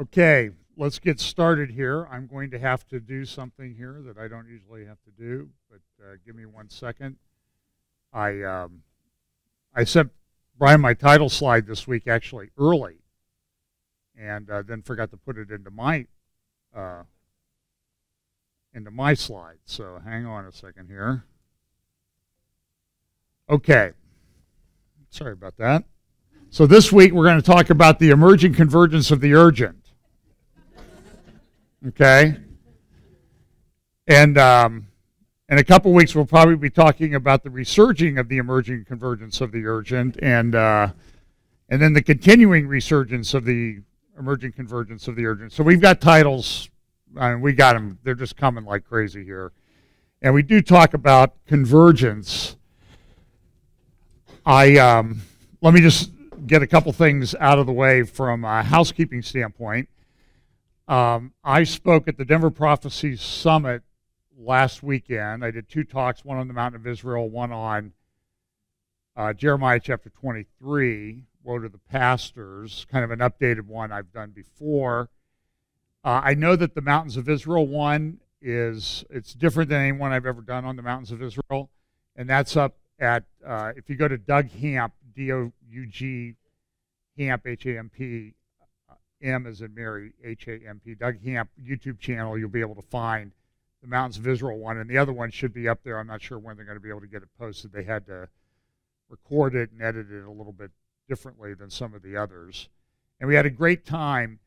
Okay, let's get started here. I'm going to have to do something here that I don't usually have to do, but give me 1 second. I sent Brian my title slide this week actually early, and then forgot to put it into my slide. So hang on a second here. Okay, sorry about that. So this week we're going to talk about the emerging convergence of the urgent. Okay, and in a couple weeks we'll probably be talking about the resurging of the emerging convergence of the urgent, and then the continuing resurgence of the emerging convergence of the urgent. So we've got titles, I mean, we got them. They're just coming like crazy here, and we do talk about convergence. Let me just get a couple things out of the way from a housekeeping standpoint. I spoke at the Denver Prophecies Summit last weekend. I did two talks, one on the Mountain of Israel, one on Jeremiah chapter 23, Woe to the Pastors, kind of an updated one I've done before. I know that the Mountains of Israel one it's different than any one I've ever done on the Mountains of Israel, and that's up at, if you go to Doug Hamp, D-O-U-G, Hamp, H-A-M-P, M as in Mary, H-A-M-P, Doug Hamp YouTube channel, you'll be able to find the Mountains of Israel one, and the other one should be up there. I'm not sure when they're going to be able to get it posted. They had to record it and edit it a little bit differently than some of the others. And we had a great time.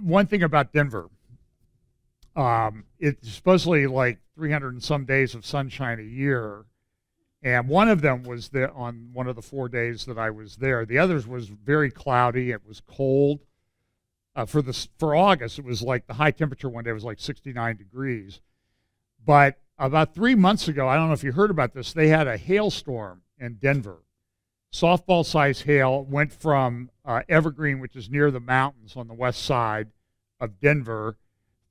One thing about Denver, it's supposedly like 300 and some days of sunshine a year, and one of them was on one of the 4 days that I was there. The others was very cloudy. It was cold. For August, it was like the high temperature one day was like 69 degrees. But about 3 months ago, I don't know if you heard about this, they had a hailstorm in Denver. Softball-sized hail went from Evergreen, which is near the mountains on the west side of Denver,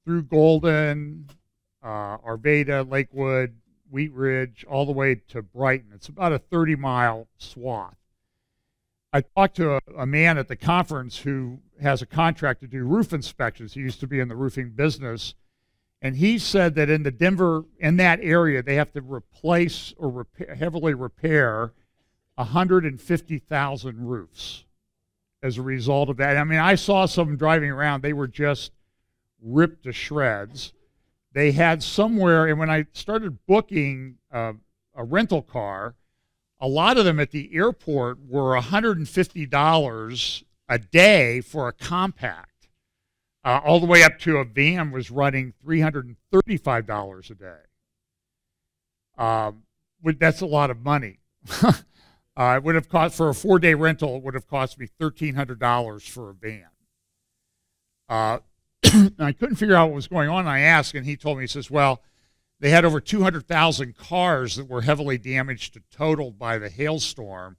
through Golden, Arvada, Lakewood, Wheat Ridge, all the way to Brighton. It's about a 30-mile swath. I talked to a man at the conference who has a contract to do roof inspections. He used to be in the roofing business, and he said that in the Denver, in that area, they have to replace or heavily repair 150,000 roofs as a result of that. I mean, I saw some driving around. They were just ripped to shreds. They had somewhere, and when I started booking a rental car, a lot of them at the airport were $150 a day for a compact. All the way up to a van was running $335 a day. That's a lot of money. It would have cost, for a four-day rental, it would have cost me $1,300 for a van. And I couldn't figure out what was going on. I asked, and he told me, he says, well, they had over 200,000 cars that were heavily damaged to totaled by the hailstorm.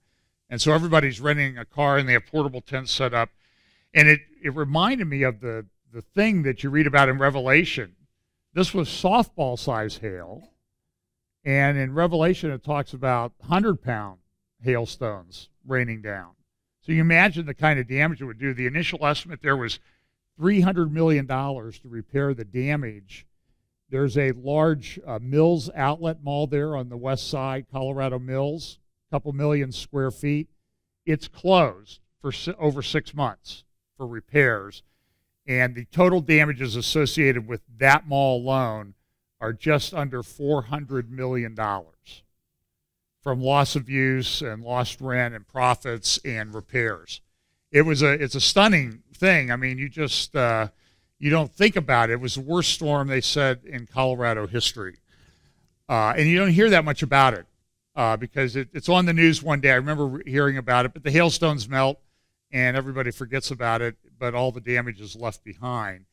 And so everybody's renting a car, and they have portable tents set up. And it reminded me of the thing that you read about in Revelation. This was softball-sized hail. And in Revelation, it talks about 100-pound hailstones raining down. So you imagine the kind of damage it would do. The initial estimate there was $300 million to repair the damage. There's a large Mills outlet mall there on the west side, Colorado Mills, a couple million square feet. It's closed for over 6 months for repairs. And the total damages associated with that mall alone are just under $400 million from loss of use and lost rent and profits and repairs. It's a stunning thing. I mean, you just... You don't think about it. It was the worst storm, they said, in Colorado history. And you don't hear that much about it because it's on the news one day. I remember hearing about it, but the hailstones melt and everybody forgets about it, but all the damage is left behind.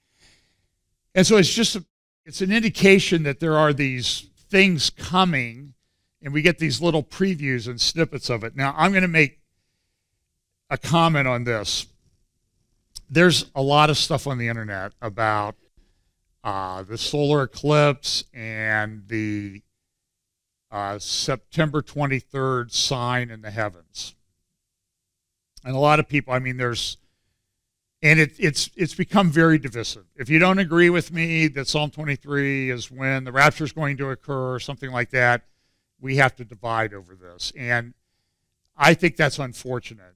And so it's an indication that there are these things coming, and we get these little previews and snippets of it. Now, I'm going to make a comment on this. There's a lot of stuff on the internet about the solar eclipse and the September 23rd sign in the heavens. And a lot of people, I mean, there's And it's become very divisive. If you don't agree with me that Psalm 23 is when the rapture is going to occur or something like that, we have to divide over this. And I think that's unfortunate.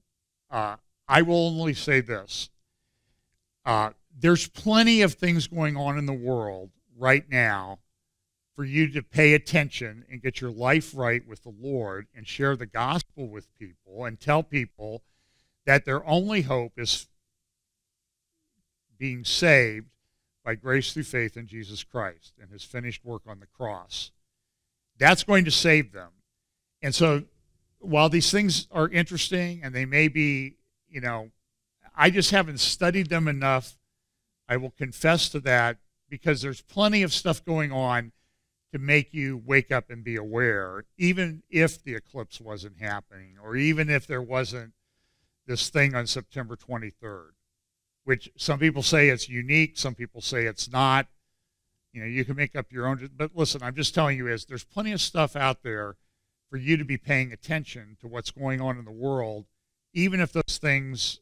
I will only say this. There's plenty of things going on in the world right now for you to pay attention and get your life right with the Lord and share the gospel with people and tell people that their only hope is being saved by grace through faith in Jesus Christ and his finished work on the cross. That's going to save them. And so while these things are interesting and they may be, you know, I just haven't studied them enough. I will confess to that, because there's plenty of stuff going on to make you wake up and be aware, even if the eclipse wasn't happening or even if there wasn't this thing on September 23rd. Which some people say it's unique, some people say it's not. You know, you can make up your own. But listen, I'm just telling you is there's plenty of stuff out there for you to be paying attention to what's going on in the world, even if those things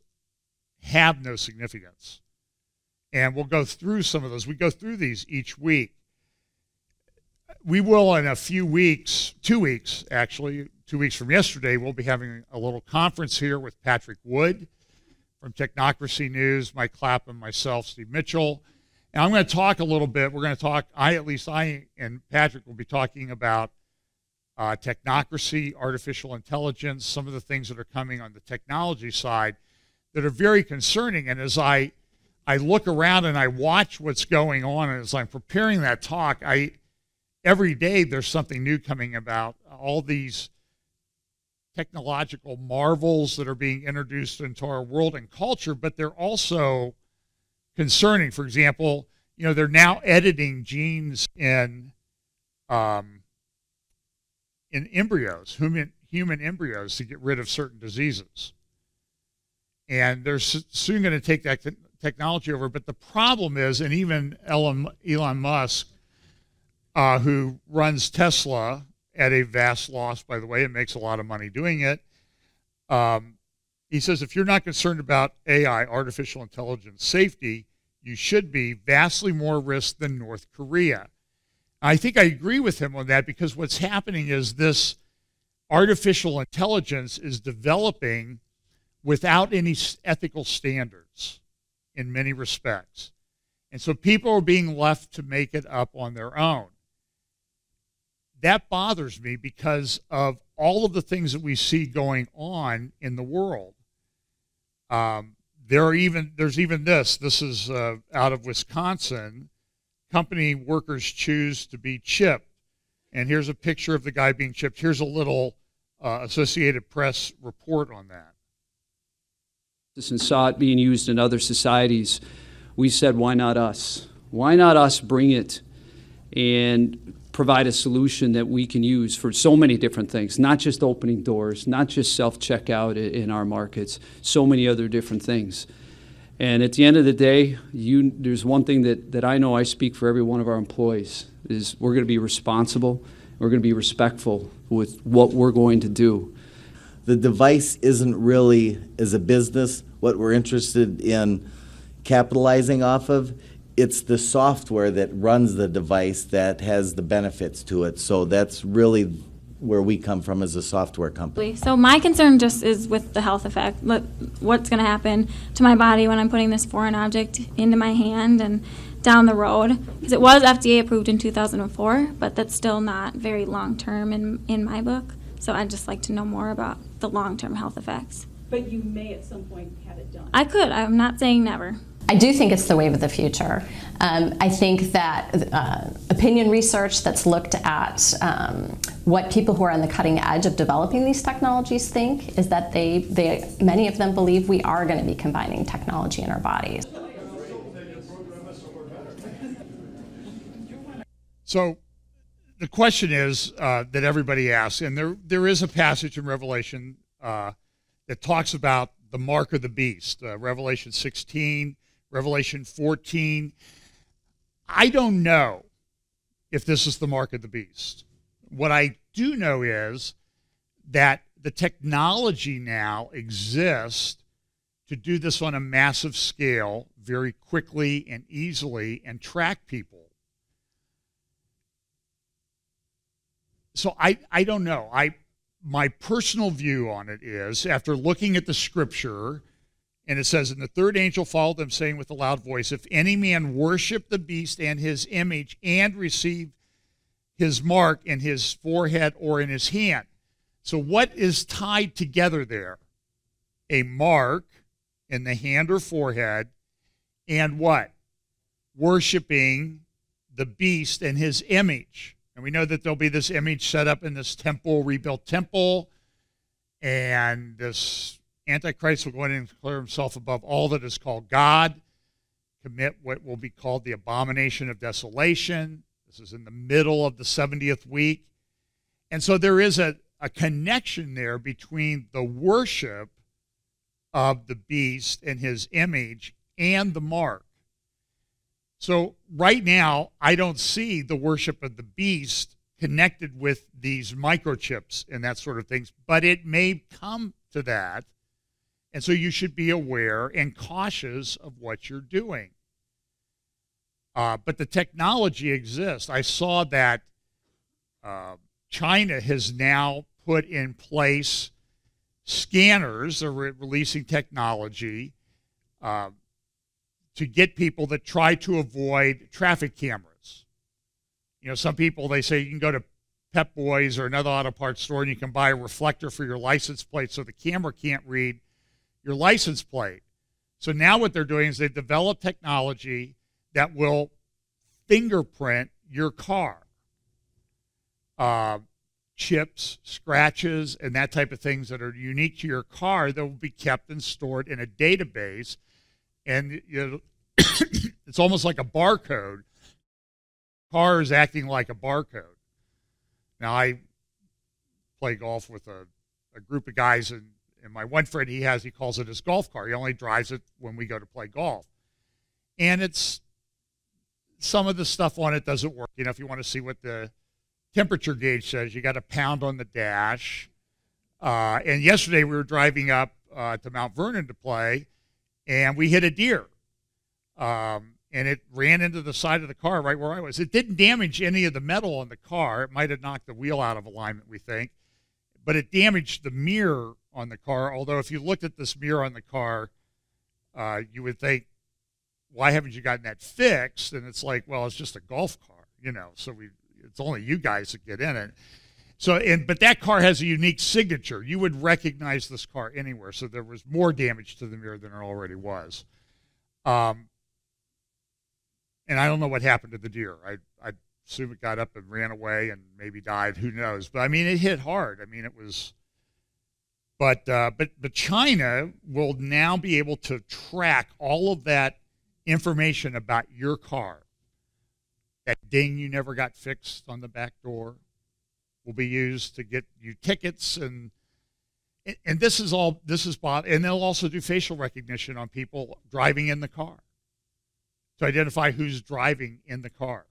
have no significance. And we'll go through some of those. We go through these each week. We will in a few weeks, 2 weeks actually, 2 weeks from yesterday, we'll be having a little conference here with Patrick Wood from Technocracy News, Mike Clapham, myself, Steve Mitchell. And I'm going to talk a little bit. We're going to talk, I and Patrick will be talking about technocracy, artificial intelligence, some of the things that are coming on the technology side that are very concerning. And as I look around and I watch what's going on, and as I'm preparing that talk, every day there's something new coming about all these technological marvels that are being introduced into our world and culture, but they're also concerning. For example, you know, they're now editing genes in embryos, human embryos, to get rid of certain diseases. And they're soon going to take that technology over. But the problem is, and even Elon Musk, who runs Tesla, at a vast loss, by the way, and makes a lot of money doing it. He says, if you're not concerned about AI, artificial intelligence, safety, you should be vastly more risk than North Korea. I think I agree with him on that, because what's happening is this artificial intelligence is developing without any ethical standards in many respects. And so people are being left to make it up on their own. That bothers me because of all of the things that we see going on in the world. There's even this. This is out of Wisconsin. Company workers choose to be chipped. And here's a picture of the guy being chipped. Here's a little Associated Press report on that. And saw it being used in other societies. We said, why not us? Why not us bring it and provide a solution that we can use for so many different things, not just opening doors, not just self-checkout in our markets, so many other different things. And at the end of the day, there's one thing that I know I speak for every one of our employees, is we're going to be responsible, we're going to be respectful with what we're going to do. The device isn't really, as a business, what we're interested in capitalizing off of. It's the software that runs the device that has the benefits to it. So that's really where we come from as a software company. So my concern just is with the health effect, what's going to happen to my body when I'm putting this foreign object into my hand and down the road. Because it was FDA approved in 2004, but that's still not very long-term in my book. So I'd just like to know more about the long-term health effects. But you may at some point have it done. I could. I'm not saying never. I do think it's the wave of the future. I think that opinion research that's looked at what people who are on the cutting edge of developing these technologies think is that many of them believe we are going to be combining technology in our bodies. So the question is that everybody asks, and there is a passage in Revelation that talks about the mark of the beast, Revelation 16. Revelation 14, I don't know if this is the mark of the beast. What I do know is that the technology now exists to do this on a massive scale very quickly and easily and track people. So I don't know. My personal view on it is, after looking at the scripture, and it says, "And the third angel followed them, saying with a loud voice, if any man worship the beast and his image and receive his mark in his forehead or in his hand." So what is tied together there? A mark in the hand or forehead, and what? Worshiping the beast and his image. And we know that there'll be this image set up in this temple, rebuilt temple, and this Antichrist will go in and declare himself above all that is called God, commit what will be called the abomination of desolation. This is in the middle of the 70th week. And so there is a connection there between the worship of the beast and his image and the mark. So right now, I don't see the worship of the beast connected with these microchips and that sort of things, but it may come to that. And so you should be aware and cautious of what you're doing. But the technology exists. I saw that China has now put in place scanners. They're releasing technology to get people that try to avoid traffic cameras. You know, some people, they say you can go to Pep Boys or another auto parts store and you can buy a reflector for your license plate so the camera can't read your license plate. So now what they're doing is they've developed technology that will fingerprint your car. Chips, scratches, and that type of things that are unique to your car that will be kept and stored in a database. And you know, it's almost like a barcode. Car is acting like a barcode. Now, I play golf with a group of guys, and my one friend he calls it his golf car. He only drives it when we go to play golf. And it's, some of the stuff on it doesn't work. You know, if you want to see what the temperature gauge says, you got to pound on the dash. And yesterday we were driving up to Mount Vernon to play, and we hit a deer. And it ran into the side of the car right where I was. It didn't damage any of the metal on the car. It might have knocked the wheel out of alignment, we think. But it damaged the mirror on the car, although if you looked at this mirror on the car, you would think, why haven't you gotten that fixed? And it's like, well, it's just a golf car, you know, so it's only you guys that get in it. So, but that car has a unique signature. You would recognize this car anywhere, so there was more damage to the mirror than there already was. And I don't know what happened to the deer. I assume it got up and ran away and maybe died. Who knows? But, I mean, it hit hard. I mean, it was... But China will now be able to track all of that information about your car. That ding you never got fixed on the back door will be used to get you tickets, and this is all and they'll also do facial recognition on people driving in the car to identify who's driving in the car.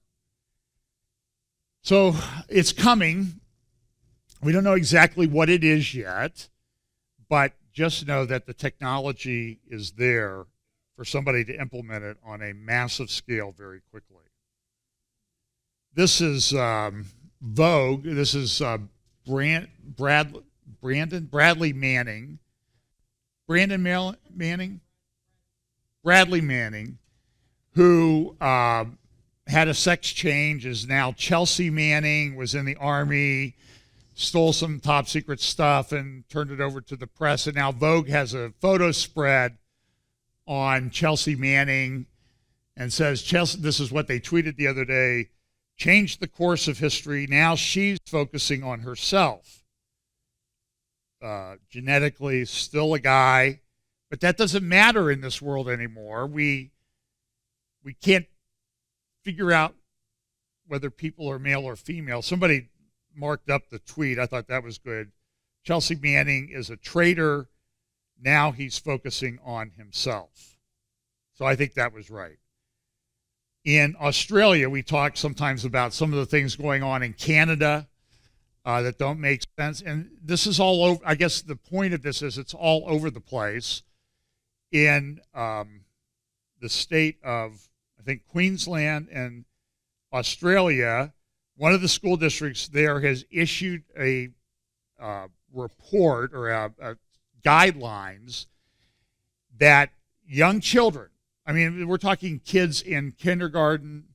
So it's coming. We don't know exactly what it is yet. But just know that the technology is there for somebody to implement it on a massive scale very quickly. This is Vogue. This is Bradley Manning, who had a sex change, is now Chelsea Manning, was in the Army, stole some top secret stuff and turned it over to the press. And now Vogue has a photo spread on Chelsea Manning and says, Chelsea, this is what they tweeted the other day, changed the course of history. Now she's focusing on herself. Genetically, still a guy. But that doesn't matter in this world anymore. We can't figure out whether people are male or female. Somebody marked up the tweet. I thought that was good. Chelsea Manning is a traitor. Now he's focusing on himself. So I think that was right. In Australia, we talk sometimes about some of the things going on in Canada that don't make sense. And this is all over. I guess the point of this is it's all over the place. in the state of, I think, Queensland and Australia, one of the school districts there has issued a report or a guidelines that young children, I mean, we're talking kids in kindergarten,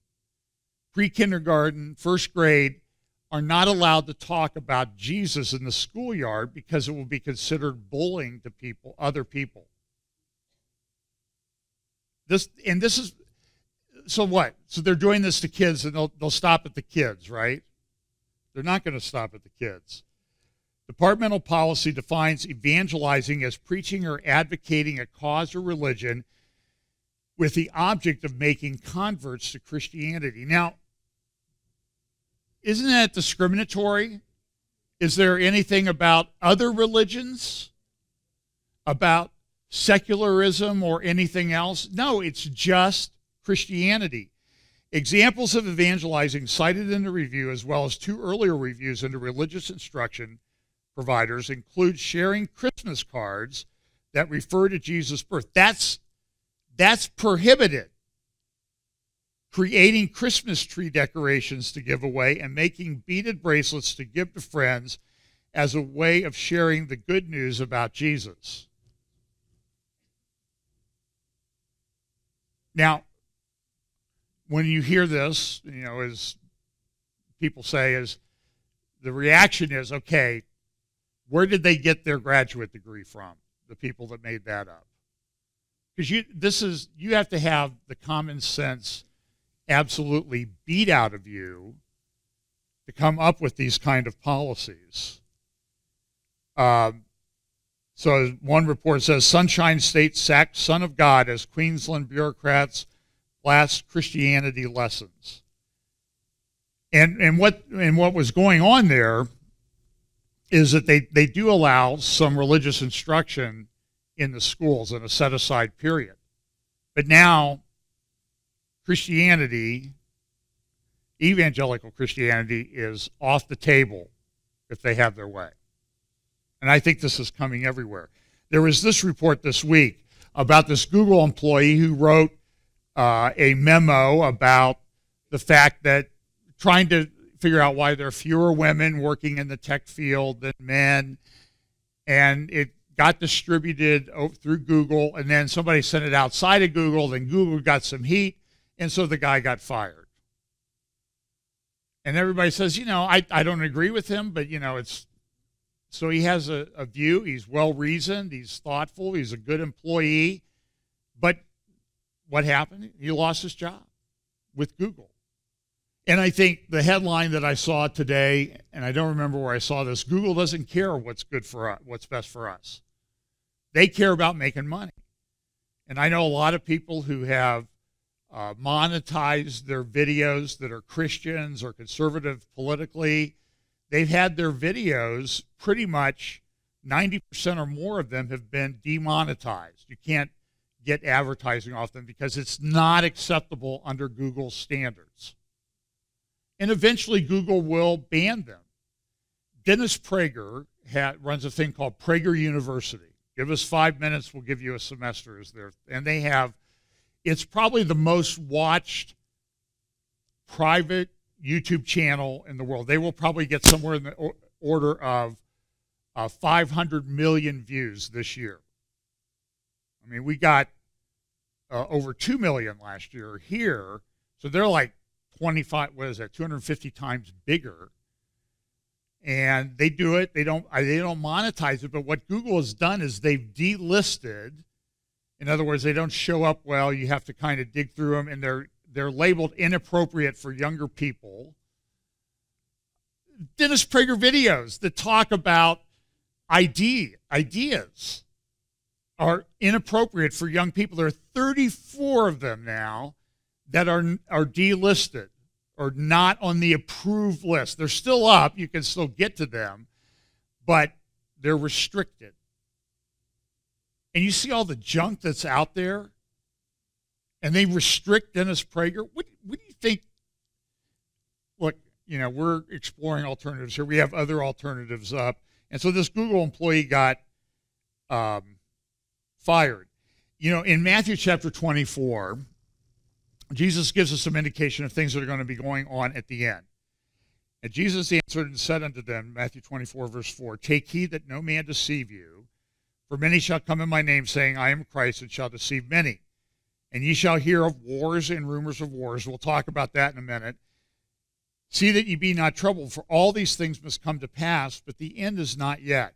pre-kindergarten, first grade, are not allowed to talk about Jesus in the schoolyard because it will be considered bullying to people, other people. This is, so what? So they're doing this to kids and they'll stop at the kids, right? They're not going to stop at the kids. Departmental policy defines evangelizing as preaching or advocating a cause or religion with the object of making converts to Christianity. Now, isn't that discriminatory? Is there anything about other religions, about secularism or anything else? No, it's just Christianity. Examples of evangelizing cited in the review, as well as two earlier reviews into religious instruction providers, include sharing Christmas cards that refer to Jesus' birth. That's prohibited. Creating Christmas tree decorations to give away and making beaded bracelets to give to friends as a way of sharing the good news about Jesus. Now, when you hear this, you know, as people say, is the reaction is, okay, where did they get their graduate degree from, the people that made that up? Because you have to have the common sense absolutely beat out of you to come up with these kind of policies. So one report says, Sunshine State sacked Son of God as Queensland bureaucrats blast Christianity lessons. And what was going on there is that they do allow some religious instruction in the schools in a set-aside period. But now Christianity, evangelical Christianity, is off the table if they have their way. And I think this is coming everywhere. There was this report this week about this Google employee who wrote a memo about the fact that trying to figure out why there are fewer women working in the tech field than men, and it got distributed through Google, and then somebody sent it outside of Google, then Google got some heat, and so the guy got fired. And everybody says, you know, I don't agree with him, but, you know, it's, so he has a view, he's well-reasoned, he's thoughtful, he's a good employee, but what happened? He lost his job with Google. And I think the headline that I saw today, and I don't remember where I saw this, Google doesn't care what's good for us, what's best for us. They care about making money. And I know a lot of people who have monetized their videos that are Christians or conservative politically. They've had their videos, pretty much 90% or more of them have been demonetized. You can't get advertising off them because it's not acceptable under Google's standards. And eventually Google will ban them. Dennis Prager runs a thing called Prager University. Give us 5 minutes, we'll give you a semester. And they have, it's probably the most watched private YouTube channel in the world. They will probably get somewhere in the order of 500 million views this year. I mean, we got over 2 million last year here, so they're like 250 times bigger, and they do it. They don't monetize it. But what Google has done is they've delisted. In other words, they don't show up well. You have to kind of dig through them, and they're labeled inappropriate for younger people. Dennis Prager videos that talk about ideas are inappropriate for young people. There are 34 of them now that are delisted or not on the approved list. They're still up. You can still get to them, but they're restricted. And you see all the junk that's out there, and they restrict Dennis Prager. What do you think? Look, you know, we're exploring alternatives here. We have other alternatives up. And so this Google employee got fired. You know, in Matthew chapter 24, Jesus gives us some indication of things that are going to be going on at the end. And Jesus answered and said unto them, Matthew 24, verse 4, Take heed that no man deceive you, for many shall come in my name, saying, I am Christ, and shall deceive many. And ye shall hear of wars and rumors of wars. We'll talk about that in a minute. See that ye be not troubled, for all these things must come to pass, but the end is not yet.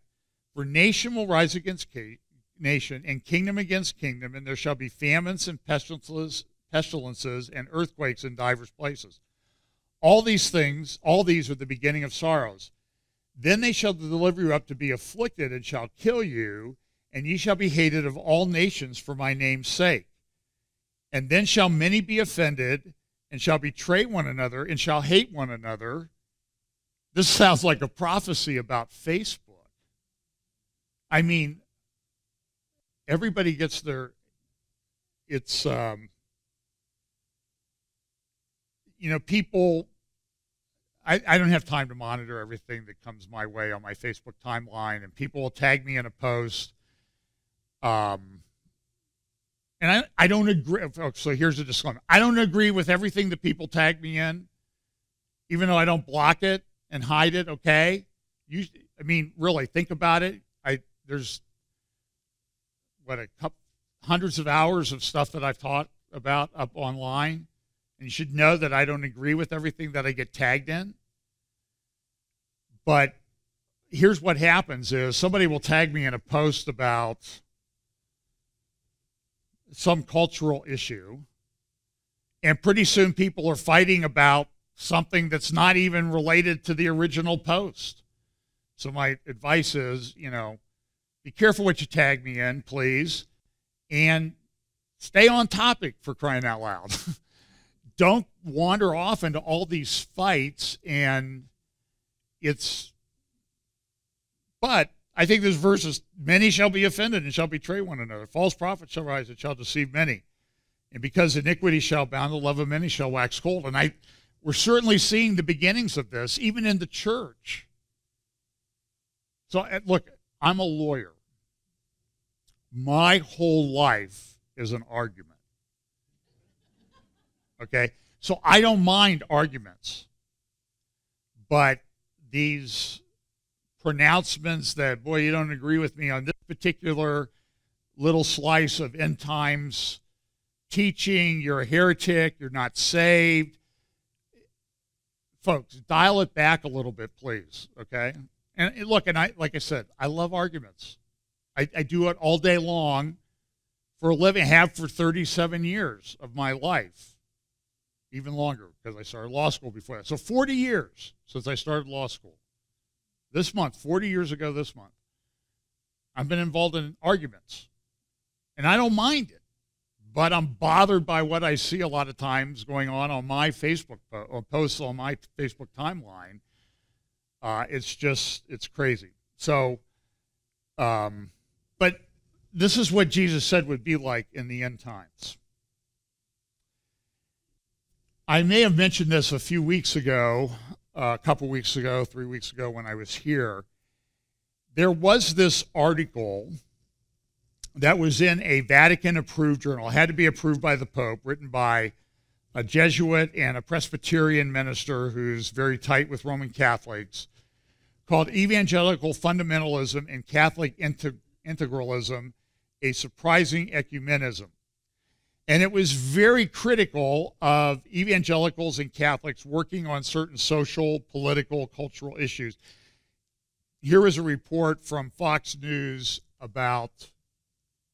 For nation will rise against nation, and kingdom against kingdom, and there shall be famines and pestilences and earthquakes in divers places. All these things, all these are the beginning of sorrows. Then they shall deliver you up to be afflicted, and shall kill you, and ye shall be hated of all nations for my name's sake. And then shall many be offended, and shall betray one another, and shall hate one another. This sounds like a prophecy about Facebook. I mean, everybody gets their, it's, you know, people, I don't have time to monitor everything that comes my way on my Facebook timeline, and people will tag me in a post. And I don't agree. So here's a disclaimer. I don't agree with everything that people tag me in, even though I don't block it and hide it, okay? I mean, really, think about it. There's, what, a couple, hundreds of hours of stuff that I've taught about up online, and you should know that I don't agree with everything that I get tagged in. But here's what happens is somebody will tag me in a post about some cultural issue, and pretty soon people are fighting about something that's not even related to the original post. So my advice is, you know, be careful what you tag me in, please, and stay on topic, for crying out loud. Don't wander off into all these fights, and it's, but I think this verse is, many shall be offended and shall betray one another. False prophets shall rise and shall deceive many. And because iniquity shall abound, the love of many shall wax cold. And we're certainly seeing the beginnings of this, even in the church. So, look, I'm a lawyer. My whole life is an argument. Okay? So I don't mind arguments. But these pronouncements that, boy, you don't agree with me on this particular little slice of end times teaching, you're a heretic, you're not saved. Folks, dial it back a little bit, please, okay? And look, and like I said, I love arguments. I do it all day long for a living, have for 37 years of my life, even longer because I started law school before that. So 40 years since I started law school. This month, 40 years ago this month, I've been involved in arguments. And I don't mind it, but I'm bothered by what I see a lot of times going on my Facebook, or posts on my Facebook timeline. It's just, it's crazy. So, but this is what Jesus said would be like in the end times. I may have mentioned this a few weeks ago. A couple weeks ago, 3 weeks ago when I was here, there was this article that was in a Vatican-approved journal. It had to be approved by the Pope, written by a Jesuit and a Presbyterian minister who's very tight with Roman Catholics, called Evangelical Fundamentalism and Catholic Integralism, a Surprising Ecumenism. And it was very critical of evangelicals and Catholics working on certain social, political, cultural issues. Here is a report from Fox News about,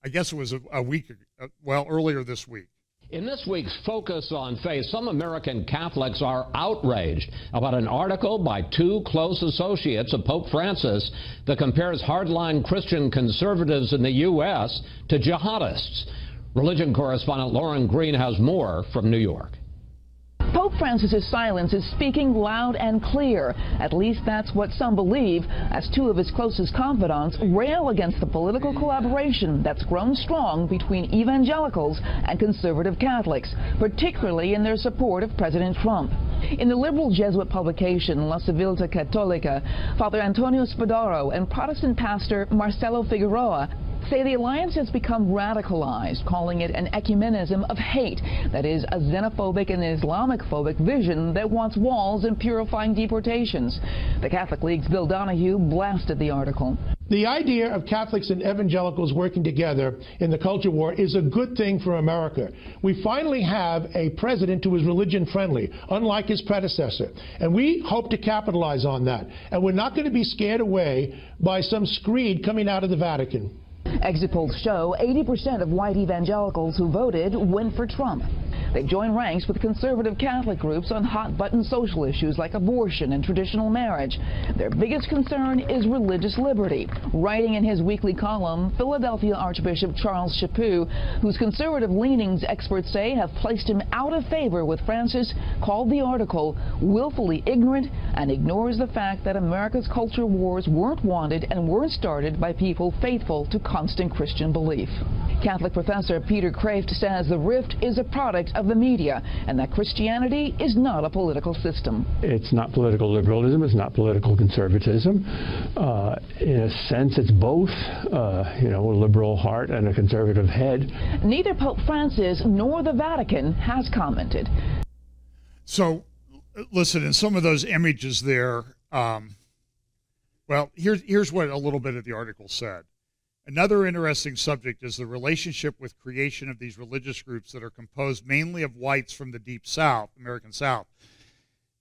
I guess it was a week ago, well, earlier this week. In this week's Focus on Faith, some American Catholics are outraged about an article by two close associates of Pope Francis that compares hardline Christian conservatives in the U.S. to jihadists. Religion correspondent Lauren Green has more from New York. Pope Francis's silence is speaking loud and clear. At least that's what some believe, as two of his closest confidants rail against the political collaboration that's grown strong between evangelicals and conservative Catholics, particularly in their support of President Trump. In the liberal Jesuit publication La Civiltà Cattolica, Father Antonio Spadaro and Protestant pastor Marcelo Figueroa say the alliance has become radicalized, calling it an ecumenism of hate, that is, a xenophobic and Islamophobic vision that wants walls and purifying deportations. The Catholic League's Bill Donahue blasted the article. The idea of Catholics and evangelicals working together in the culture war is a good thing for America. We finally have a president who is religion-friendly, unlike his predecessor. And we hope to capitalize on that. And we're not going to be scared away by some screed coming out of the Vatican. Exit polls show 80% of white evangelicals who voted went for Trump. They join ranks with conservative Catholic groups on hot-button social issues like abortion and traditional marriage. Their biggest concern is religious liberty. Writing in his weekly column, Philadelphia Archbishop Charles Chaput, whose conservative leanings experts say have placed him out of favor with Francis, called the article willfully ignorant and ignores the fact that America's culture wars weren't wanted and weren't started by people faithful to constant Christian belief. Catholic professor Peter Kraft says the rift is a product of the media and that Christianity is not a political system. It's not political liberalism, it's not political conservatism. In a sense, it's both, you know, a liberal heart and a conservative head. Neither Pope Francis nor the Vatican has commented. So, listen, in some of those images there, well, here's what a little bit of the article said. Another interesting subject is the relationship with creation of these religious groups that are composed mainly of whites from the deep South, American South.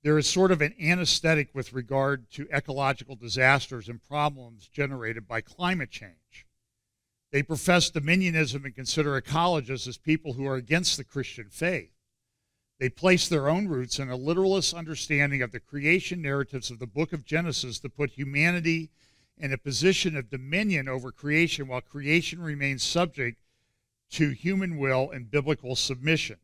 There is sort of an anesthetic with regard to ecological disasters and problems generated by climate change. They profess dominionism and consider ecologists as people who are against the Christian faith. They place their own roots in a literalist understanding of the creation narratives of the book of Genesis that put humanity in a position of dominion over creation, while creation remains subject to human will and biblical submission.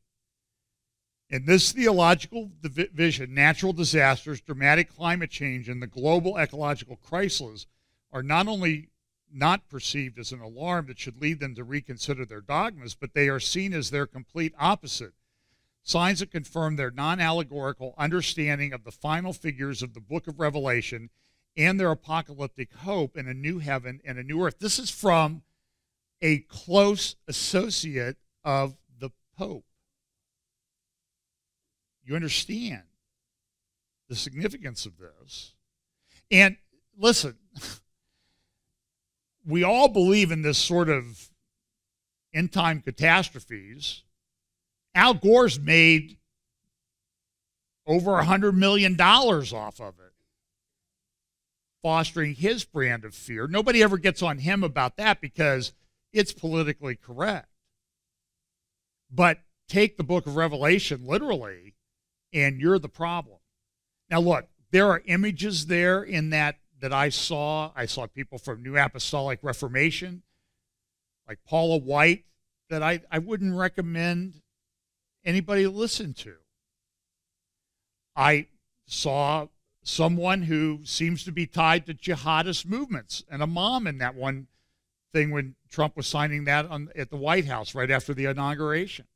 In this theological division, natural disasters, dramatic climate change, and the global ecological crisis are not only not perceived as an alarm that should lead them to reconsider their dogmas, but they are seen as their complete opposite, signs that confirm their non-allegorical understanding of the final figures of the book of Revelation and their apocalyptic hope in a new heaven and a new earth. This is from a close associate of the Pope. You understand the significance of this. And listen, we all believe in this sort of end-time catastrophes. Al Gore's made over $100 million off of it, fostering his brand of fear. Nobody ever gets on him about that because it's politically correct. But take the book of Revelation literally, and you're the problem. Now, look, there are images there in that I saw. I saw people from New Apostolic Reformation, like Paula White, that I wouldn't recommend anybody listen to. I saw someone who seems to be tied to jihadist movements, and a mom in that one thing when Trump was signing that at the White House right after the inauguration.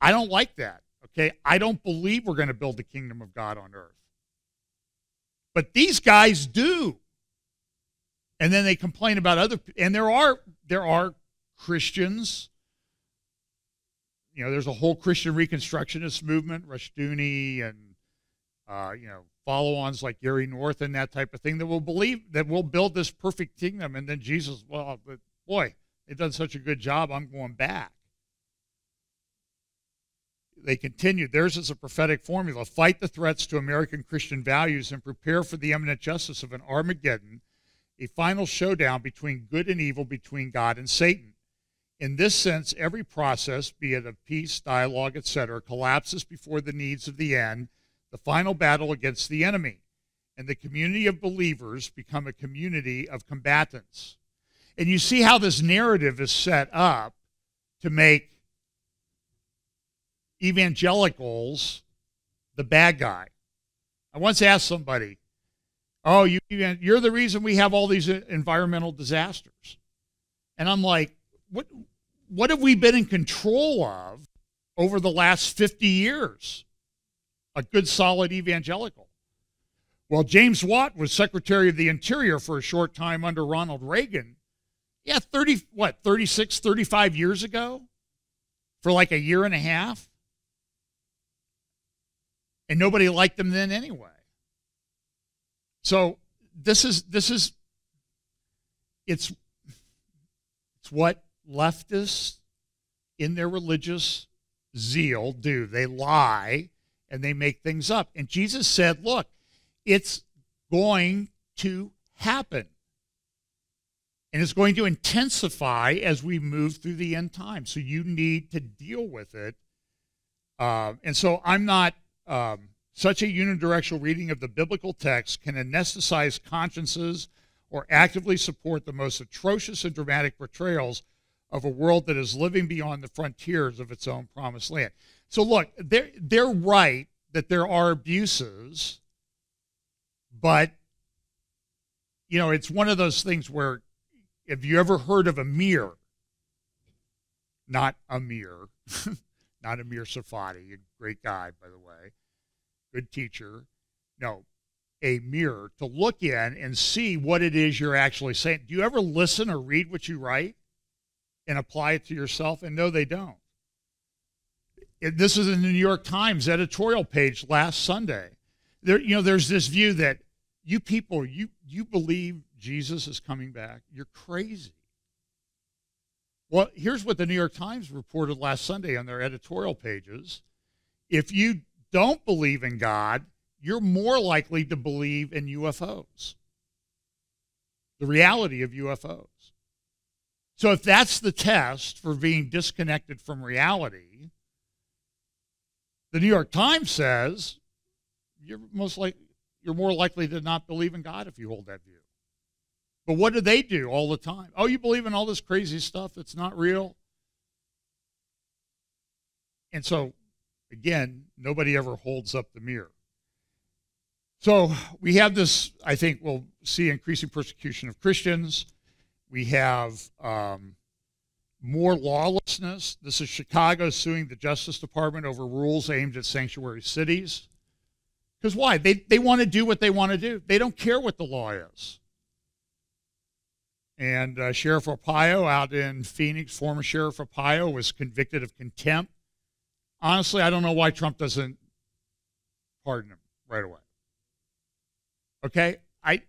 I don't like that, okay? I don't believe we're going to build the kingdom of God on earth. But these guys do. And then they complain about other, and there are Christians. You know, there's a whole Christian Reconstructionist movement, Rushduni and you know, follow-ons like Gary North and that type of thing, that will believe that we'll build this perfect kingdom, and then Jesus, well, but boy, they've done such a good job, I'm going back. They continue, theirs is a prophetic formula: fight the threats to American Christian values and prepare for the imminent justice of an Armageddon, a final showdown between good and evil, between God and Satan. In this sense, every process, be it of peace, dialogue, etc., collapses before the needs of the end, the final battle against the enemy, and the community of believers become a community of combatants. And you see how this narrative is set up to make evangelicals the bad guy. I once asked somebody, oh, you're the reason we have all these environmental disasters. And I'm like, what have we been in control of over the last 50 years? A good, solid evangelical. Well, James Watt was Secretary of the Interior for a short time under Ronald Reagan, Yeah, 35 years ago for like a year and a half. And nobody liked them then anyway. So this is it's what leftists in their religious zeal do. They lie and they make things up. And Jesus said, look, it's going to happen. And it's going to intensify as we move through the end time. So you need to deal with it. And so I'm not, such a unidirectional reading of the biblical text can anesthetize consciences or actively support the most atrocious and dramatic portrayals of a world that is living beyond the frontiers of its own promised land. So look, they're right that there are abuses, but, you know, it's one of those things where, have you ever heard of Amir? Not Amir, not Amir Safadi, a great guy, by the way, good teacher. No, a mirror to look in and see what it is you're actually saying. Do you ever listen or read what you write and apply it to yourself? And no, they don't. This is in the New York Times editorial page last Sunday. There's this view that you people, you believe Jesus is coming back. You're crazy. Well, here's what the New York Times reported last Sunday on their editorial pages. If you don't believe in God, you're more likely to believe in UFOs, the reality of UFOs. So if that's the test for being disconnected from reality, the New York Times says you're more likely to not believe in God if you hold that view. But what do they do all the time? Oh, you believe in all this crazy stuff that's not real? And so, again, nobody ever holds up the mirror. So we have this, I think we'll see increasing persecution of Christians. We have more lawlessness. This is Chicago suing the Justice Department over rules aimed at sanctuary cities. Because why? They want to do what they want to do. They don't care what the law is. And Sheriff Arpaio out in Phoenix, former Sheriff Arpaio, was convicted of contempt. Honestly, I don't know why Trump doesn't pardon him right away. Okay? I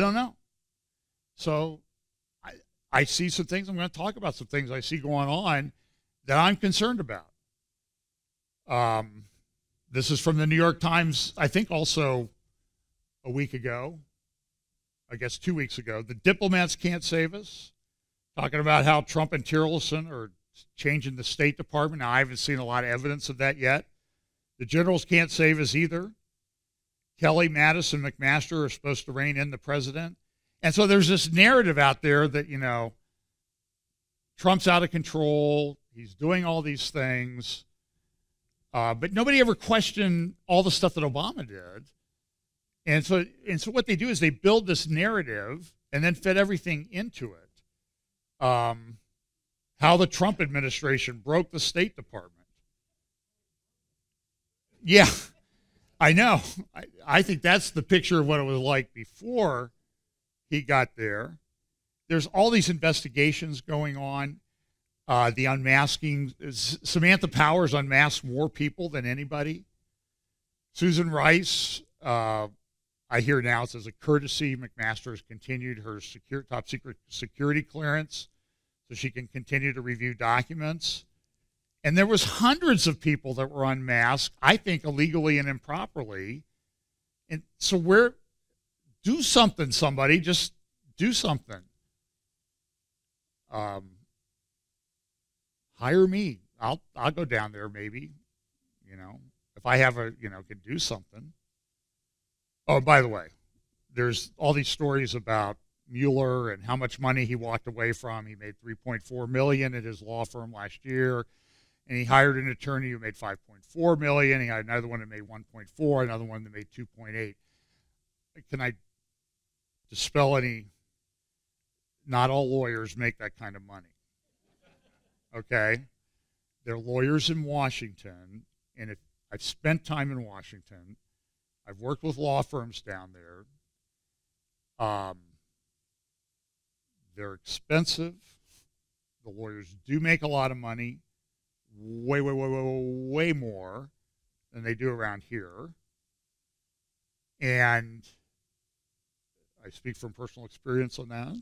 don't know. So I see some things. I'm going to talk about some things I see going on that I'm concerned about. This is from the New York Times, I think also a week ago, I guess 2 weeks ago. The diplomats can't save us. Talking about how Trump and Tillerson are changing the State Department. Now, I haven't seen a lot of evidence of that yet. The generals can't save us either. Kelly, Mattis, and McMaster are supposed to rein in the president. And so there's this narrative out there that, you know, Trump's out of control. He's doing all these things. But nobody ever questioned all the stuff that Obama did. And so what they do is they build this narrative and then fit everything into it. How the Trump administration broke the State Department. Yeah, I know. I think that's the picture of what it was like before he got there. There's all these investigations going on. The unmasking, Samantha Powers unmasked more people than anybody. Susan Rice, I hear now, it's as a courtesy, McMaster has continued her top secret security clearance, so she can continue to review documents. And there was hundreds of people that were unmasked, I think illegally and improperly. And so do something, somebody, just do something. Hire me. I'll go down there maybe, you know, if I have a, you know, could do something. Oh, by the way, there's all these stories about Mueller and how much money he walked away from. He made $3.4 million at his law firm last year, and he hired an attorney who made $5.4 million. He had another one that made $1.4, another one that made $2.8. Can I dispel any? Not all lawyers make that kind of money. Okay? They're lawyers in Washington, and if I've spent time in Washington. I've worked with law firms down there. They're expensive. The lawyers do make a lot of money, way more than they do around here. And I speak from personal experience on that.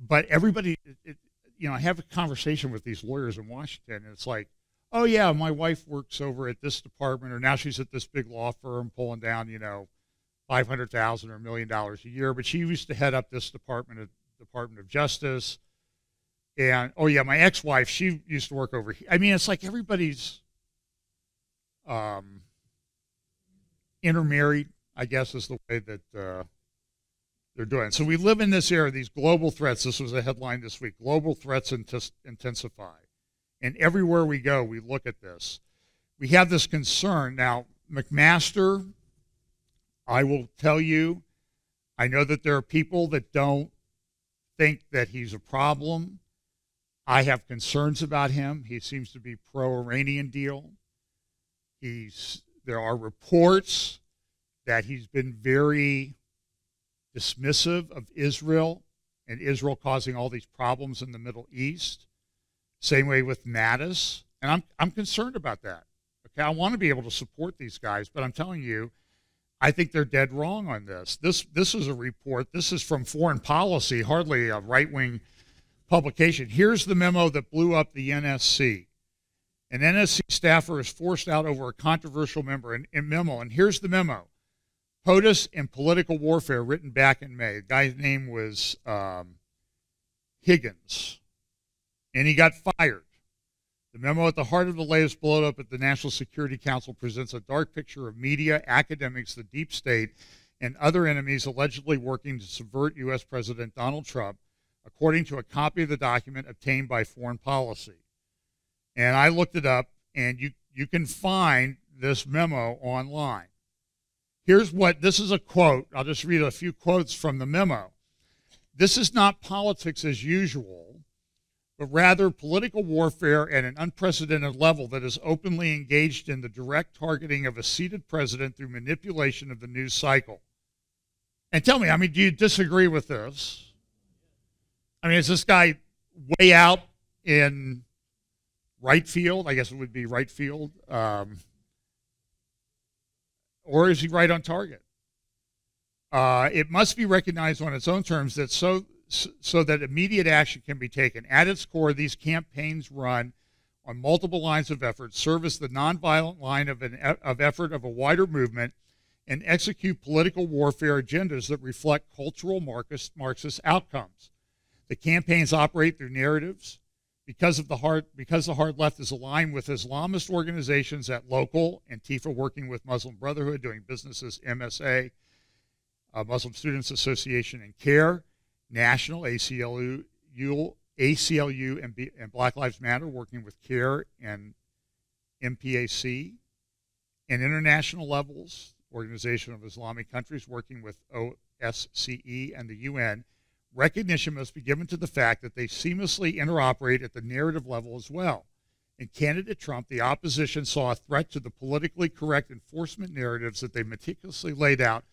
But everybody, you know, I have a conversation with these lawyers in Washington, and it's like, oh, yeah, my wife works over at this department, or now she's at this big law firm pulling down, you know, $500,000 or $1 million a year, but she used to head up this department at Department of Justice. And, oh, yeah, my ex-wife, she used to work over here. I mean, it's like everybody's intermarried, I guess, is the way that they're doing. So we live in this era, these global threats. This was a headline this week, global threats intensify. And everywhere we go, we look at this. We have this concern. Now, McMaster, I will tell you, I know that there are people that don't think that he's a problem. I have concerns about him. He seems to be pro-Iranian deal. There are reports that he's been very dismissive of Israel and Israel causing all these problems in the Middle East. Same way with Mattis. And I'm concerned about that. Okay, I want to be able to support these guys, but I'm telling you, I think they're dead wrong on this. This is a report. This is from Foreign Policy, hardly a right-wing publication. Here's the memo that blew up the NSC. An NSC staffer is forced out over a controversial memo. And here's the memo. POTUS and Political Warfare, written back in May. The guy's name was Higgins. And he got fired. The memo at the heart of the latest blowup at the National Security Council presents a dark picture of media, academics, the deep state, and other enemies allegedly working to subvert U.S. President Donald Trump, according to a copy of the document obtained by Foreign Policy. And I looked it up, and you can find this memo online. Here's what, this is a quote. I'll just read a few quotes from the memo. This is not politics as usual, but rather political warfare at an unprecedented level that is openly engaged in the direct targeting of a seated president through manipulation of the news cycle. And tell me, I mean, do you disagree with this? I mean, is this guy way out in right field? I guess it would be right field. Or is he right on target? It must be recognized on its own terms that so that immediate action can be taken. At its core, these campaigns run on multiple lines of effort, service the nonviolent line of effort of a wider movement, and execute political warfare agendas that reflect cultural Marxist outcomes. The campaigns operate through narratives because the hard left is aligned with Islamist organizations at local, Antifa working with Muslim Brotherhood, doing business as MSA, Muslim Students Association, and CARE. National, ACLU and Black Lives Matter, working with CARE and MPAC, and international levels, Organization of Islamic Countries, working with OSCE and the UN. Recognition must be given to the fact that they seamlessly interoperate at the narrative level as well. In candidate Trump, the opposition saw a threat to the politically correct enforcement narratives that they meticulously laid out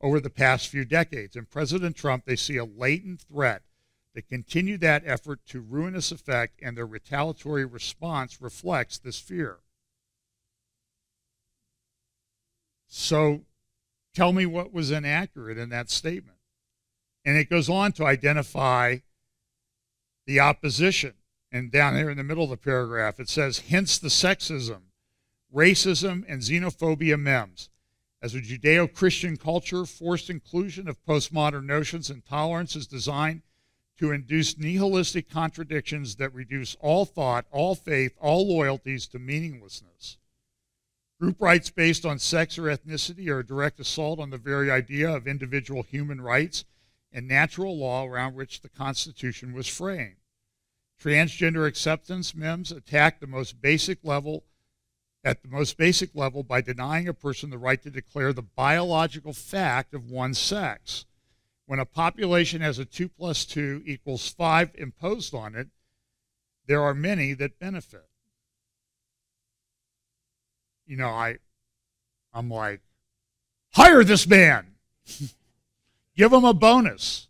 over the past few decades. In President Trump, they see a latent threat that continued that effort to ruinous effect, and their retaliatory response reflects this fear. So tell me what was inaccurate in that statement. And it goes on to identify the opposition. And down there in the middle of the paragraph, it says, hence the sexism, racism, and xenophobia memes. As a Judeo-Christian culture, forced inclusion of postmodern notions and tolerance is designed to induce nihilistic contradictions that reduce all thought, all faith, all loyalties to meaninglessness. Group rights based on sex or ethnicity are a direct assault on the very idea of individual human rights and natural law around which the Constitution was framed. Transgender acceptance memes attack the most basic level by denying a person the right to declare the biological fact of one's sex. When a population has a 2 + 2 = 5 imposed on it, there are many that benefit. You know, I'm like, hire this man. Give him a bonus.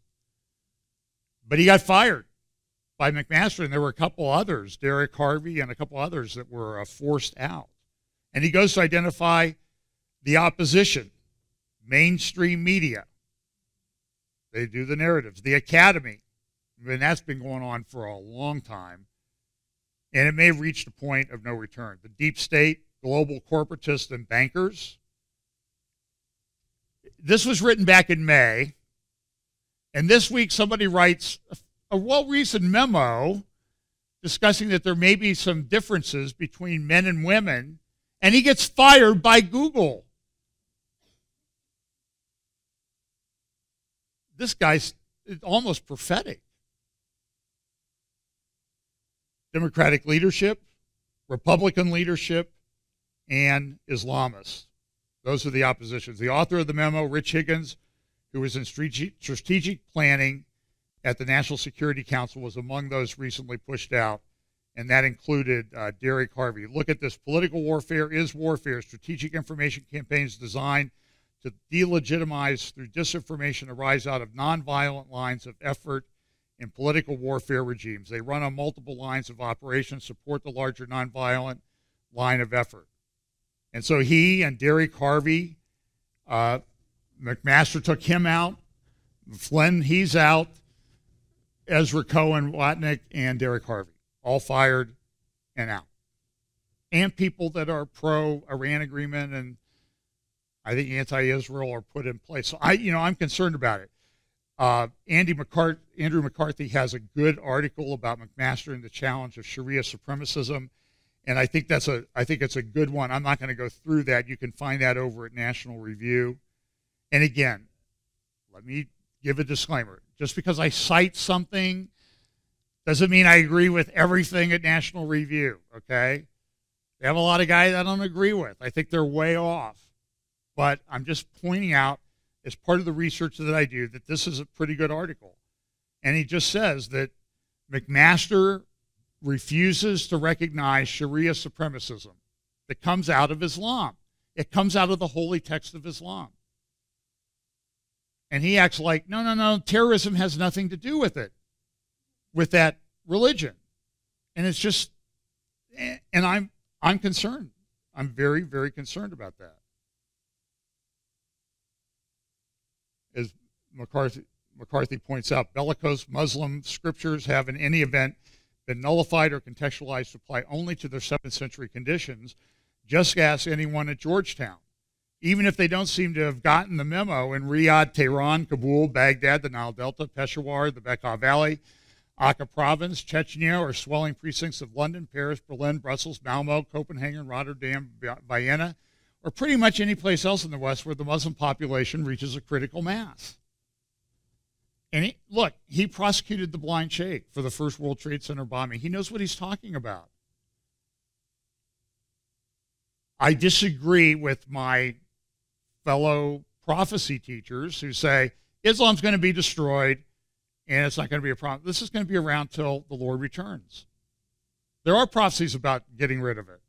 But he got fired by McMaster, and there were a couple others, Derek Harvey and a couple others that were forced out. And he goes to identify the opposition, mainstream media. They do the narratives, the academy. And that's been going on for a long time. And it may have reached a point of no return. The deep state, global corporatists, and bankers. This was written back in May. And this week, somebody writes a well-reasoned memo discussing that there may be some differences between men and women, and he gets fired by Google. This guy's almost prophetic. Democratic leadership, Republican leadership, and Islamists. Those are the oppositions. The author of the memo, Rich Higgins, who was in strategic planning at the National Security Council, was among those recently pushed out, and that included Derek Harvey. Look at this. Political warfare is warfare. Strategic information campaigns designed to delegitimize through disinformation arise out of nonviolent lines of effort in political warfare regimes. They run on multiple lines of operation, support the larger nonviolent line of effort. And so he and Derek Harvey, McMaster took him out. Flynn, he's out. Ezra Cohen, Watnick, and Derek Harvey, all fired and out. And people that are pro-Iran agreement and I think anti-Israel are put in place. So I'm concerned about it. Andrew McCarthy has a good article about McMaster and the challenge of Sharia supremacism, and I think that's I think it's a good one. I'm not going to go through that. You can find that over at National Review. And again, let me give a disclaimer. Just because I cite something doesn't mean I agree with everything at National Review, okay? They have a lot of guys I don't agree with. I think they're way off. But I'm just pointing out, as part of the research that I do, that this is a pretty good article. And he just says that McMaster refuses to recognize Sharia supremacism that comes out of Islam. It comes out of the holy text of Islam. And he acts like, no, no, no, terrorism has nothing to do with it, with that religion. And it's just, and I'm concerned. I'm very, very concerned about that. As McCarthy points out, bellicose Muslim scriptures have in any event been nullified or contextualized to apply only to their 7th century conditions. Just ask anyone at Georgetown. Even if they don't seem to have gotten the memo in Riyadh, Tehran, Kabul, Baghdad, the Nile Delta, Peshawar, the Bekaa Valley, Akka Province, Chechnya, or swelling precincts of London, Paris, Berlin, Brussels, Malmo, Copenhagen, Rotterdam, Vienna, or pretty much any place else in the West where the Muslim population reaches a critical mass. And he prosecuted the blind sheikh for the first World Trade Center bombing. He knows what he's talking about. I disagree with my fellow prophecy teachers who say Islam's going to be destroyed and it's not going to be a problem. This is going to be around till the Lord returns. There are prophecies about getting rid of it.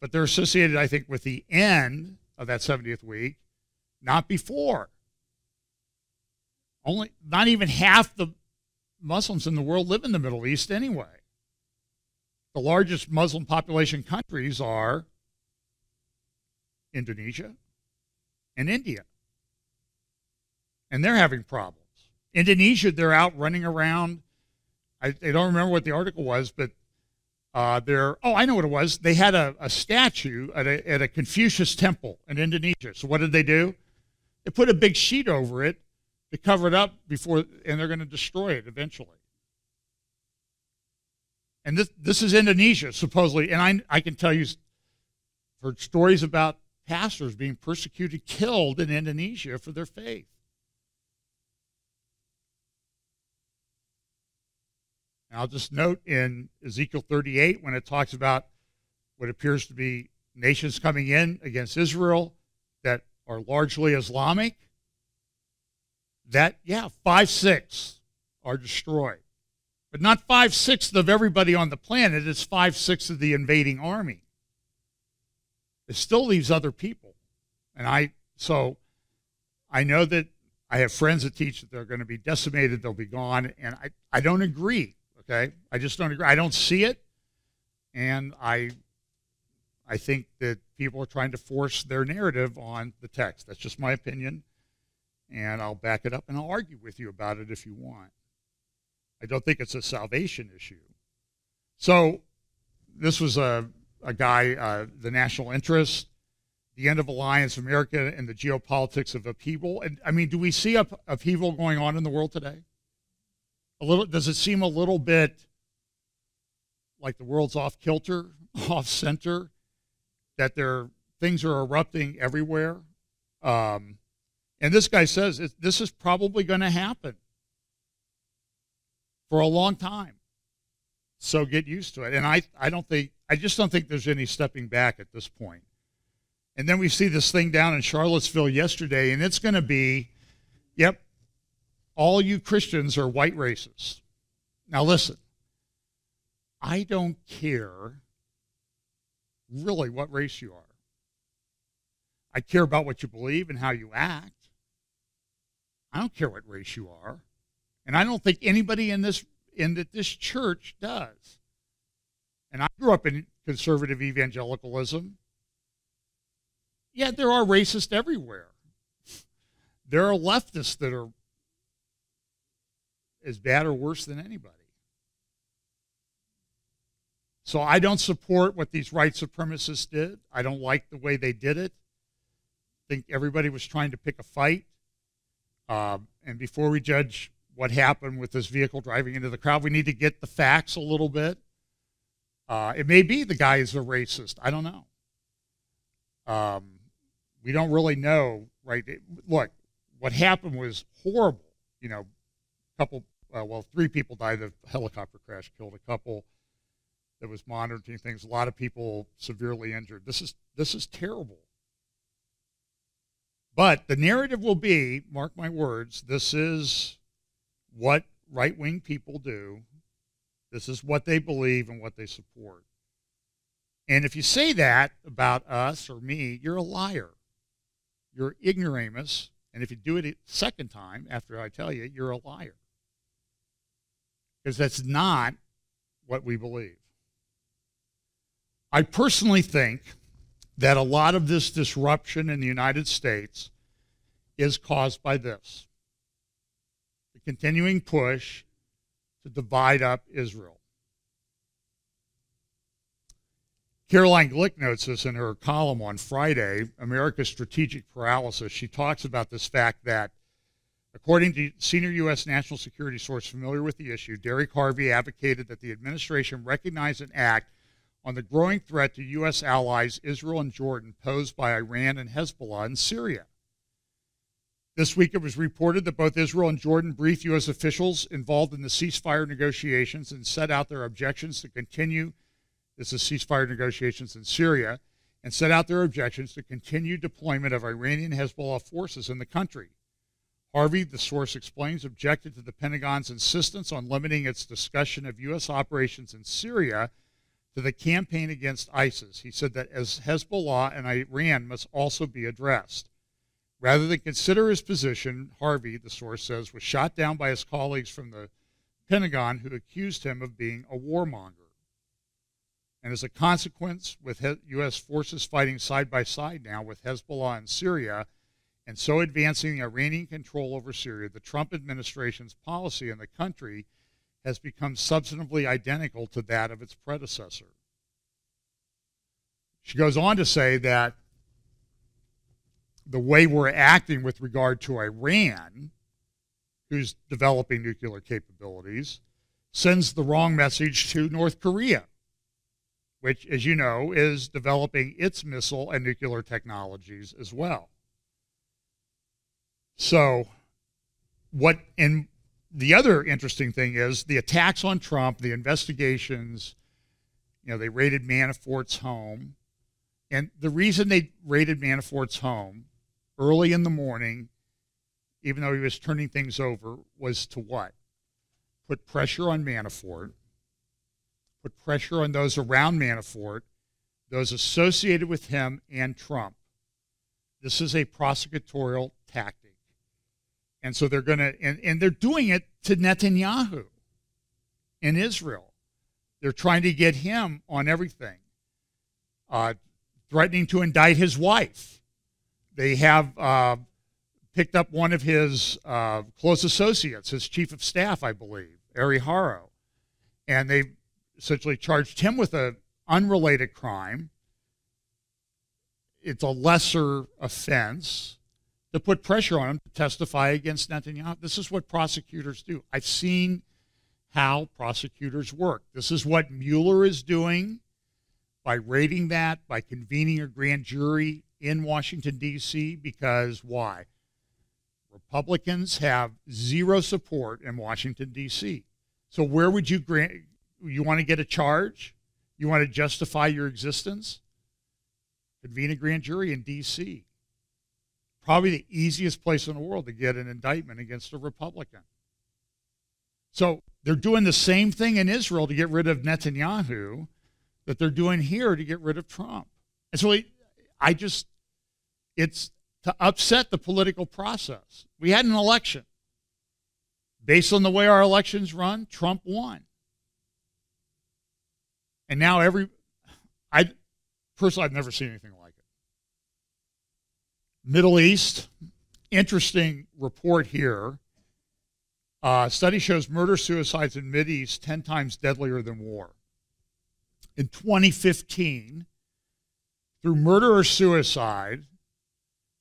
But they're associated, I think, with the end of that 70th week, not before. Not even half the Muslims in the world live in the Middle East anyway. The largest Muslim population countries are Indonesia and India. And they're having problems. Indonesia, they're out running around. I don't remember what the article was, but I know what it was. They had a statue at a Confucius temple in Indonesia. So what did they do? They put a big sheet over it to cover it up before, and they're going to destroy it eventually. And this is Indonesia, supposedly. And I can tell you, I've heard stories about pastors being persecuted, killed in Indonesia for their faith. I'll just note in Ezekiel 38, when it talks about what appears to be nations coming in against Israel that are largely Islamic, that, 5/6 are destroyed. But not 5/6 of everybody on the planet, it's 5/6 of the invading army. It still leaves other people. And I know that I have friends that teach that they're going to be decimated, they'll be gone, and I don't agree, okay? I just don't agree. I don't see it, and I think that people are trying to force their narrative on the text. That's just my opinion, and I'll back it up, and I'll argue with you about it if you want. I don't think it's a salvation issue. So this was a guy, the national interest, the end of alliance of America, and the geopolitics of upheaval. And I mean, do we see upheaval going on in the world today? A little. Does it seem a little bit like the world's off kilter, off center, that things are erupting everywhere? And this guy says this is probably going to happen for a long time. So get used to it. And I just don't think there's any stepping back at this point. And then we see this thing down in Charlottesville yesterday, and it's going to be, yep, all you Christians are white racists. Now listen, I don't care really what race you are. I care about what you believe and how you act. I don't care what race you are. And I don't think anybody in this church does. And I grew up in conservative evangelicalism. Yeah, there are racists everywhere. There are leftists that are as bad or worse than anybody. So I don't support what these white supremacists did. I don't like the way they did it. I think everybody was trying to pick a fight. And before we judge what happened with this vehicle driving into the crowd, we need to get the facts a little bit. It may be the guy is a racist. I don't know. We don't really know, right? Look, what happened was horrible. You know, three people died. The helicopter crash killed a couple that was monitoring things. A lot of people severely injured. This is terrible. But the narrative will be, mark my words, this is what right-wing people do. This is what they believe and what they support. And if you say that about us or me, you're a liar. You're ignoramus. And if you do it a second time after I tell you, you're a liar. Because that's not what we believe. I personally think that a lot of this disruption in the United States is caused by this. The continuing push to divide up Israel. Caroline Glick notes this in her column on Friday, America's Strategic Paralysis. She talks about this fact that, according to senior U.S. national security source familiar with the issue, Derek Harvey advocated that the administration recognize and act on the growing threat to U.S. allies Israel and Jordan posed by Iran and Hezbollah in Syria. This week it was reported that both Israel and Jordan briefed U.S. officials involved in the ceasefire negotiations and set out their objections to continue. This is ceasefire negotiations in Syria, and set out their objections to continued deployment of Iranian Hezbollah forces in the country. Harvey, the source explains, objected to the Pentagon's insistence on limiting its discussion of U.S. operations in Syria to the campaign against ISIS. He said that as Hezbollah and Iran must also be addressed. Rather than consider his position, Harvey, the source says, was shot down by his colleagues from the Pentagon who accused him of being a warmonger. And as a consequence, with U.S. forces fighting side by side now with Hezbollah in Syria, and so advancing Iranian control over Syria, the Trump administration's policy in the country has become substantively identical to that of its predecessor. She goes on to say that the way we're acting with regard to Iran, who's developing nuclear capabilities, sends the wrong message to North Korea, which, as you know, is developing its missile and nuclear technologies as well. So, and the other interesting thing is the attacks on Trump, the investigations, you know, they raided Manafort's home. And the reason they raided Manafort's home early in the morning, even though he was turning things over, was to what? Put pressure on Manafort. Put pressure on those around Manafort, those associated with him and Trump. This is a prosecutorial tactic. And so they're going to, and they're doing it to Netanyahu in Israel. They're trying to get him on everything, threatening to indict his wife. They have picked up one of his close associates, his chief of staff, I believe, Ari Haro, and they've essentially charged him with an unrelated crime. It's a lesser offense, to put pressure on him to testify against Netanyahu. This is what prosecutors do. I've seen how prosecutors work. This is what Mueller is doing by raiding that, by convening a grand jury in Washington, D.C., because why? Republicans have zero support in Washington, D.C. So where would you grant, you want to get a charge? You want to justify your existence? Convene a grand jury in D.C. Probably the easiest place in the world to get an indictment against a Republican. So they're doing the same thing in Israel to get rid of Netanyahu that they're doing here to get rid of Trump. And so it's to upset the political process. We had an election. Based on the way our elections run, Trump won. And now personally, I've never seen anything like it. Middle East, interesting report here. Study shows murder-suicides in Mideast 10 times deadlier than war. In 2015, through murder or suicide,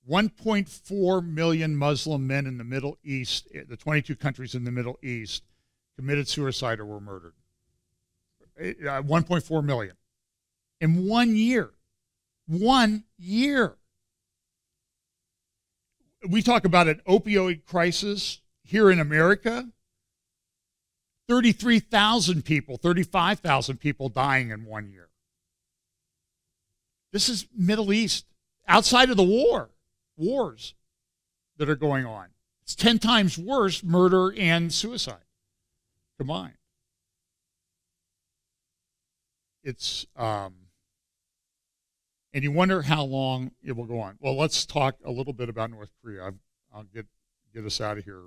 1.4 million Muslim men in the Middle East, the 22 countries in the Middle East, committed suicide or were murdered. 1.4 million. In 1 year. 1 year. We talk about an opioid crisis here in America. 33,000 people, 35,000 people dying in 1 year. This is Middle East, outside of the wars that are going on. It's 10 times worse, murder and suicide combined. It's, and you wonder how long it will go on. Well, let's talk a little bit about North Korea. I'll get us out of here.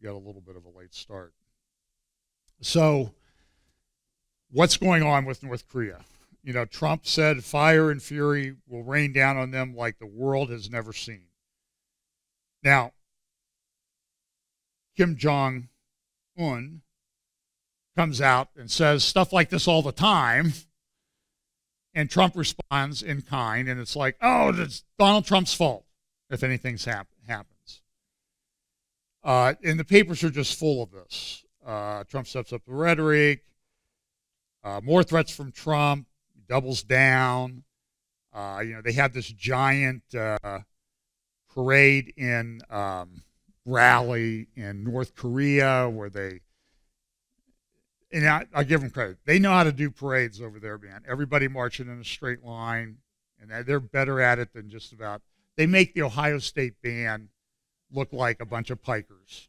We got a little bit of a late start. So what's going on with North Korea? You know, Trump said fire and fury will rain down on them like the world has never seen. Now, Kim Jong-un comes out and says stuff like this all the time, and Trump responds in kind, and it's like, oh, it's Donald Trump's fault if anything's happens. And the papers are just full of this. Trump steps up the rhetoric, more threats from Trump, doubles down. You know, they had this giant parade in rally in North Korea where they, and I'll give them credit. They know how to do parades over there, man. Everybody marching in a straight line, and they're better at it than just about. They make the Ohio State band look like a bunch of pikers,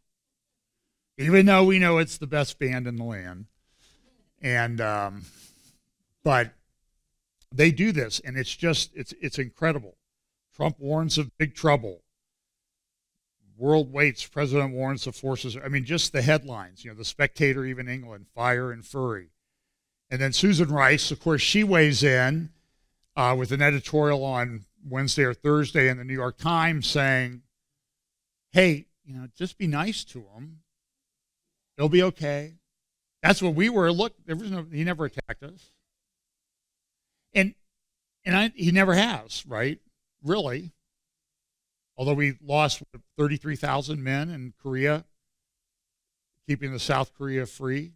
even though we know it's the best band in the land. And but they do this, and it's just it's incredible. Trump warns of big trouble. World waits. President warns of forces. I mean, just the headlines. You know, The Spectator, even England, fire and fury. And then Susan Rice, of course, she weighs in with an editorial on Wednesday or Thursday in the New York Times saying, hey, you know, just be nice to them. They'll be okay. That's what we were. Look, there was no, he never attacked us. He never has, right? Really. Although we lost 33,000 men in Korea, keeping the South Korea free.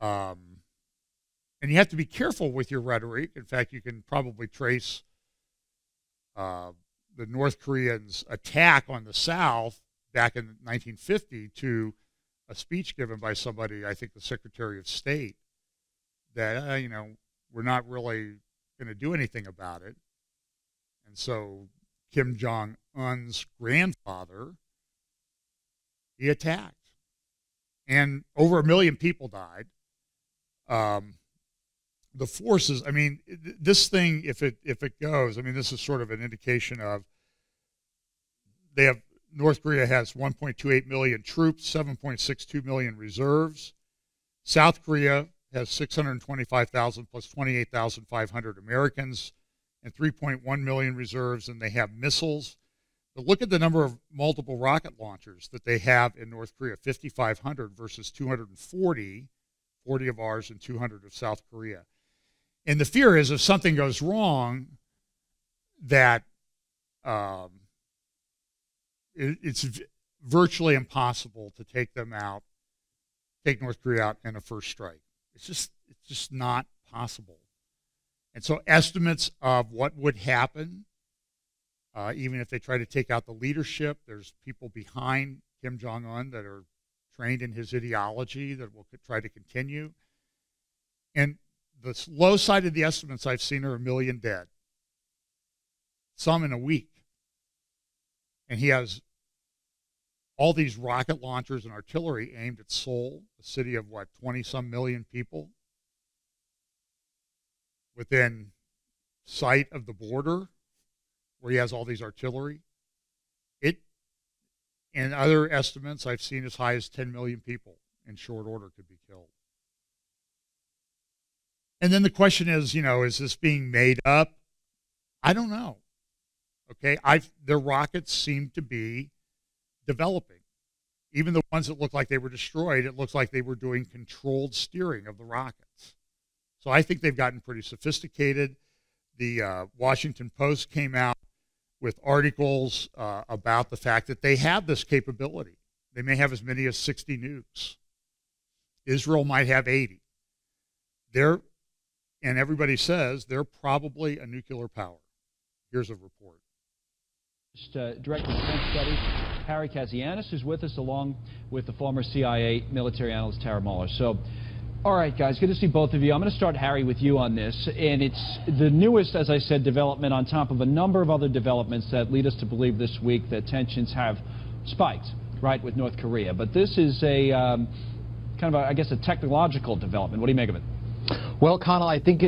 And you have to be careful with your rhetoric. In fact, you can probably trace the North Koreans' attack on the South back in 1950 to a speech given by somebody, I think the Secretary of State, that, you know, we're not really going to do anything about it. And so Kim Jong-un's grandfather, he attacked. And over 1 million people died. The forces, I mean, this thing, if it goes, I mean, this is sort of an indication of they have North Korea has 1.28 million troops, 7.62 million reserves. South Korea has 625,000 plus 28,500 Americans and 3.1 million reserves, and they have missiles. But look at the number of multiple rocket launchers that they have in North Korea, 5,500 versus 240, 40 of ours and 200 of South Korea. And the fear is if something goes wrong, that it's virtually impossible to take them out, take North Korea out in a first strike. It's just not possible. And so estimates of what would happen, even if they try to take out the leadership, there's people behind Kim Jong-un that are trained in his ideology that will try to continue. And the low side of the estimates I've seen are 1 million dead, some in a week. And he has all these rocket launchers and artillery aimed at Seoul, a city of, what, 20-some million people, within sight of the border, where he has all these artillery. And other estimates I've seen as high as 10 million people in short order could be killed. And then the question is, is this being made up? I don't know. Okay, their rockets seem to be developing. Even the ones that looked like they were destroyed, it looks like they were doing controlled steering of the rockets. So I think they've gotten pretty sophisticated. The Washington Post came out with articles about the fact that they have this capability. They may have as many as 60 nukes. Israel might have 80. And everybody says they're probably a nuclear power. Here's a report. Director of Defense Studies, Harry Kazianis, who's with us, along with the former CIA military analyst, Tara Mueller. So, all right, guys, good to see both of you. I'm going to start, Harry, with you on this. And it's the newest, as I said, development on top of a number of other developments that lead us to believe this week that tensions have spiked, right, with North Korea. But this is a kind of a technological development. What do you make of it? Well, Connell, I think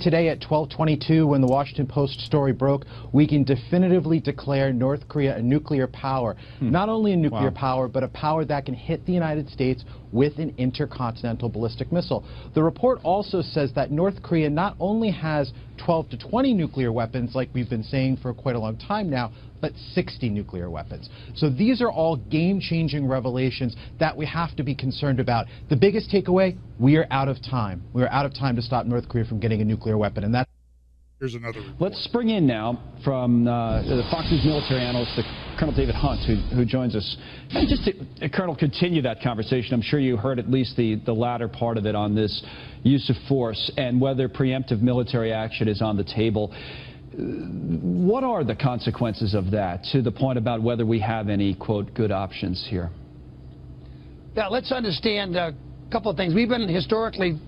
today at 12:22, when the Washington Post story broke, we can definitively declare North Korea a nuclear power. Not only a nuclear power, but a power that can hit the United States with an intercontinental ballistic missile. The report also says that North Korea not only has 12 to 20 nuclear weapons, like we've been saying for quite a long time now, but 60 nuclear weapons. So these are all game-changing revelations that we have to be concerned about. The biggest takeaway, we are out of time. We are out of time to stop North Korea from getting a nuclear weapon. And that. Here's another report. Let's bring in now from the Fox News military analyst, Colonel David Hunt, who joins us. And just to, Colonel, continue that conversation. I'm sure you heard at least the latter part of it on this use of force and whether preemptive military action is on the table. What are the consequences of that, to the point about whether we have any, quote, good options here? Now, let's understand a couple of things. We've been historically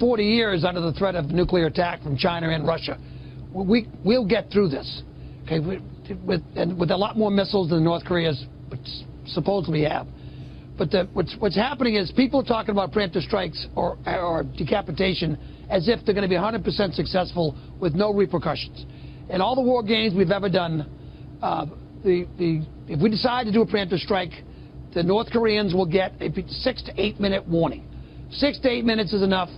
40 years under the threat of nuclear attack from China and Russia. We'll get through this, okay, with a lot more missiles than North Korea's supposedly have. But what's happening is people are talking about preemptive strikes or decapitation as if they're going to be 100% successful with no repercussions. In all the war games we've ever done, if we decide to do a preemptive strike, the North Koreans will get a 6 to 8 minute warning. 6 to 8 minutes is enough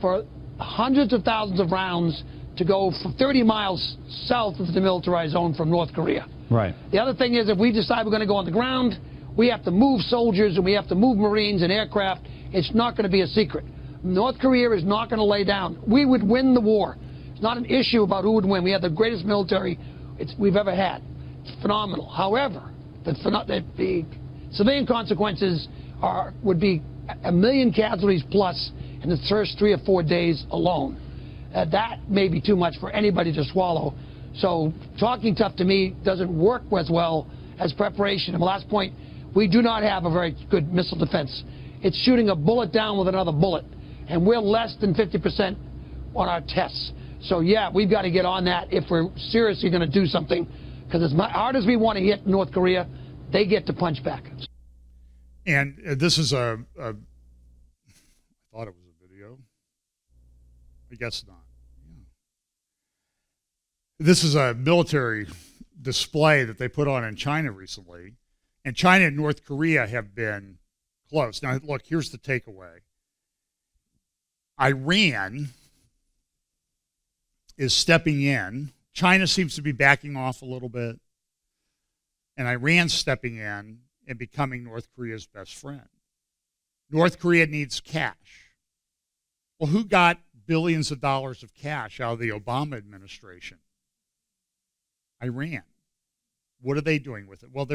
for hundreds of thousands of rounds to go from 30 miles south of the militarized zone from North Korea. Right. The other thing is, if we decide we're going to go on the ground, we have to move soldiers and we have to move Marines and aircraft. It's not going to be a secret. North Korea is not going to lay down. We would win the war. It's not an issue about who would win. We have the greatest military we've ever had. It's phenomenal. However, the civilian consequences would be 1 million casualties plus in the first 3 or 4 days alone. That may be too much for anybody to swallow. So talking tough to me doesn't work as well as preparation. And the last point, we do not have a very good missile defense. It's shooting a bullet down with another bullet. And we're less than 50% on our tests. So, yeah, we've got to get on that if we're seriously going to do something. Because as hard as we want to hit North Korea, they get to punch back. And this is I thought it was a video. I guess not. Yeah. This is a military display that they put on in China recently. And China and North Korea have been close. Now, look, here's the takeaway. Iran is stepping in. China seems to be backing off a little bit. And Iran's stepping in and becoming North Korea's best friend. North Korea needs cash. Well, who got billions of dollars of cash out of the Obama administration? Iran. What are they doing with it? Well,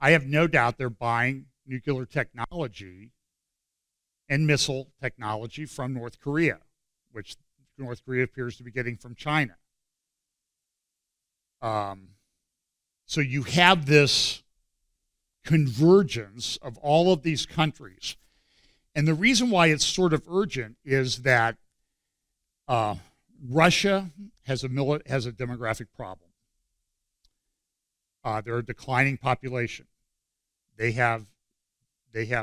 I have no doubt they're buying nuclear technology and missile technology from North Korea, which North Korea appears to be getting from China. So you have this convergence of all of these countries. And the reason why it's sort of urgent is that Russia has a demographic problem. They're a declining population. They have a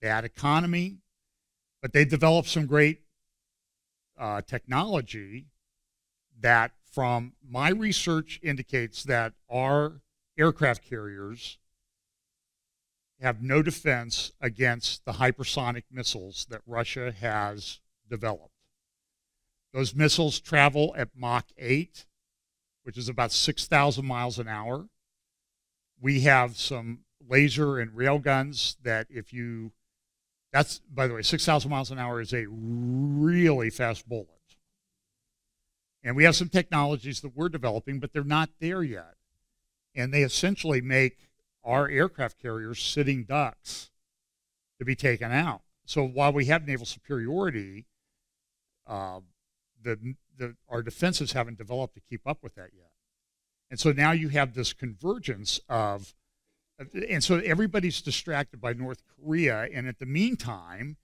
bad economy, but they developed some great technology that, from my research, indicates that our aircraft carriers have no defense against the hypersonic missiles that Russia has developed. Those missiles travel at Mach 8, which is about 6,000 miles an hour. We have some laser and rail guns that that's, by the way, 6,000 miles an hour is a really fast bullet. And we have some technologies that we're developing, but they're not there yet. And they essentially make our aircraft carriers sitting ducks to be taken out. So while we have naval superiority, our defenses haven't developed to keep up with that yet. And so now you have this convergence of, and so everybody's distracted by North Korea. And at the meantime,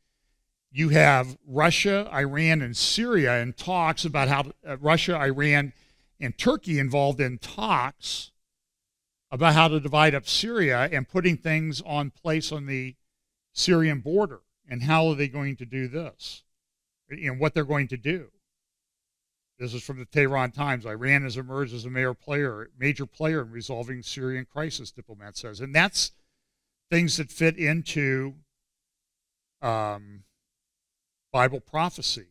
you have Russia, Iran, and Syria in talks about how Russia, Iran, and Turkey involved in talks about how to divide up Syria and putting things on place on the Syrian border. And how are they going to do this? And what they're going to do. This is from the Tehran Times. Iran has emerged as a major player in resolving Syrian crisis, diplomat says. And that's things that fit into Bible prophecy.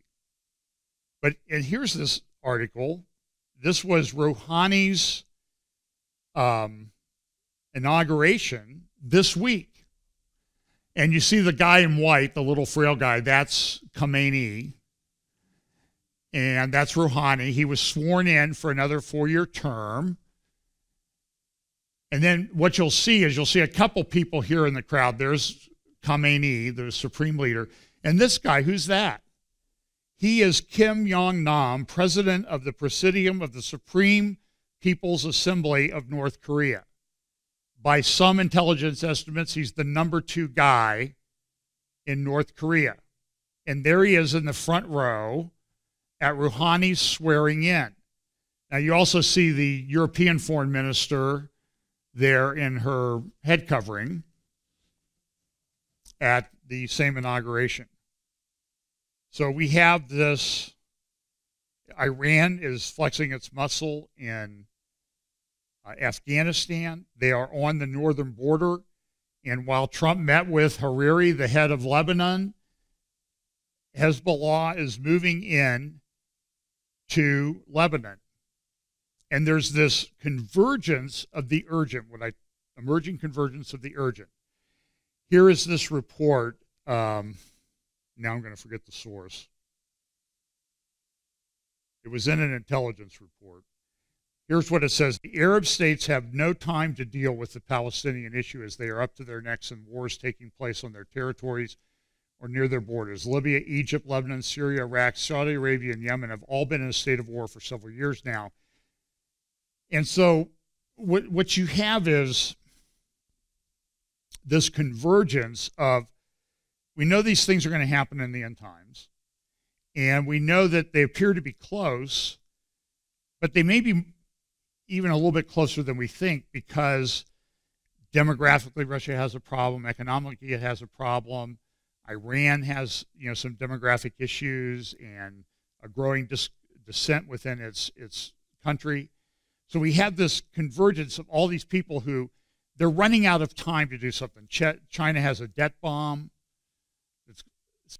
And here's this article. This was Rouhani's inauguration this week. And you see the guy in white, the little frail guy, that's Khamenei. And that's Rouhani. He was sworn in for another 4-year term. And then what you'll see is you'll see a couple people here in the crowd. There's Khamenei, the supreme leader. And this guy, who's that? He is Kim Jong-nam, president of the Presidium of the Supreme People's Assembly of North Korea. By some intelligence estimates, he's the #2 guy in North Korea. And there he is in the front row at Rouhani's swearing in. Now, you also see the European foreign minister there in her head covering at the same inauguration. So we have this. Iran is flexing its muscle in Afghanistan. They are on the northern border. And while Trump met with Hariri, the head of Lebanon, Hezbollah is moving in to Lebanon. And there's this convergence of the urgent, emerging convergence of the urgent. Here is this report. Now I'm going to forget the source. It was in an intelligence report. Here's what it says. The Arab states have no time to deal with the Palestinian issue as they are up to their necks in wars taking place on their territories or near their borders. Libya, Egypt, Lebanon, Syria, Iraq, Saudi Arabia, and Yemen have all been in a state of war for several years now. And so what you have is this convergence of, we know these things are going to happen in the end times, and we know that they appear to be close, but they may be even a little bit closer than we think, because demographically Russia has a problem, economically it has a problem, Iran has, some demographic issues and a growing dissent within its country. So we have this convergence of all these people who They're running out of time to do something. China has a debt bomb. It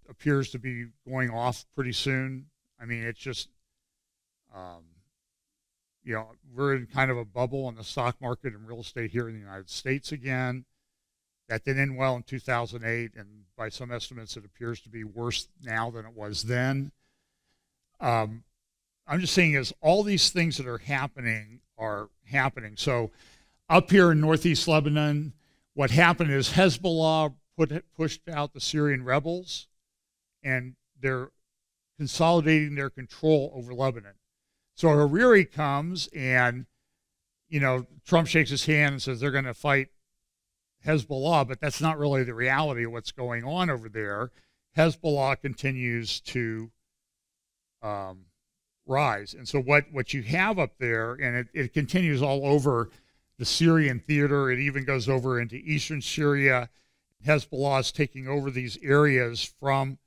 appears to be going off pretty soon. I mean, it's just, you know, we're in kind of a bubble on the stock market and real estate here in the United States again. That didn't end well in 2008, and by some estimates, it appears to be worse now than it was then. I'm just saying is all these things that are happening. So up here in northeast Lebanon, what happened is Hezbollah pushed out the Syrian rebels, and they're consolidating their control over Lebanon. So Hariri comes and, you know, Trump shakes his hand and says they're going to fight Hezbollah, but that's not really the reality of what's going on over there. Hezbollah continues to rise. And so what you have up there, and it continues all over the Syrian theater, it even goes over into eastern Syria. Hezbollah is taking over these areas from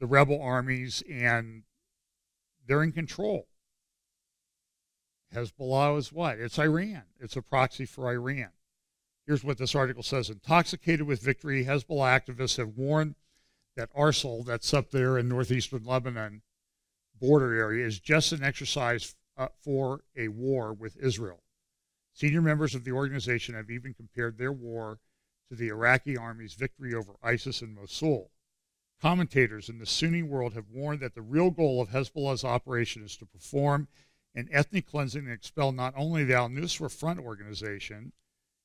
the rebel armies, and they're in control. Hezbollah is what? It's Iran. It's a proxy for Iran. Here's what this article says. Intoxicated with victory, Hezbollah activists have warned that Arsil, that's up there in northeastern Lebanon border area, is just an exercise for a war with Israel. Senior members of the organization have even compared their war to the Iraqi army's victory over ISIS in Mosul. Commentators in the Sunni world have warned that the real goal of Hezbollah's operation is to perform an ethnic cleansing and expel not only the al-Nusra Front organization,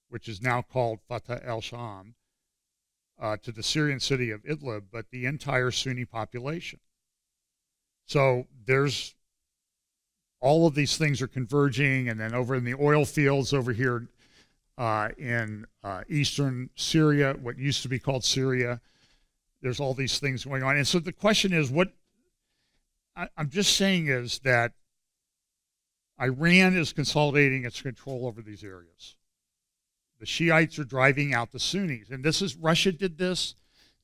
which is now called Fatah al-Sham, to the Syrian city of Idlib, but the entire Sunni population. So there's all of these things are converging, and then over in the oil fields over here in eastern Syria, what used to be called Syria, there's all these things going on. And so the question is, what I'm just saying is that Iran is consolidating its control over these areas. The Shiites are driving out the Sunnis. And this is, Russia did this.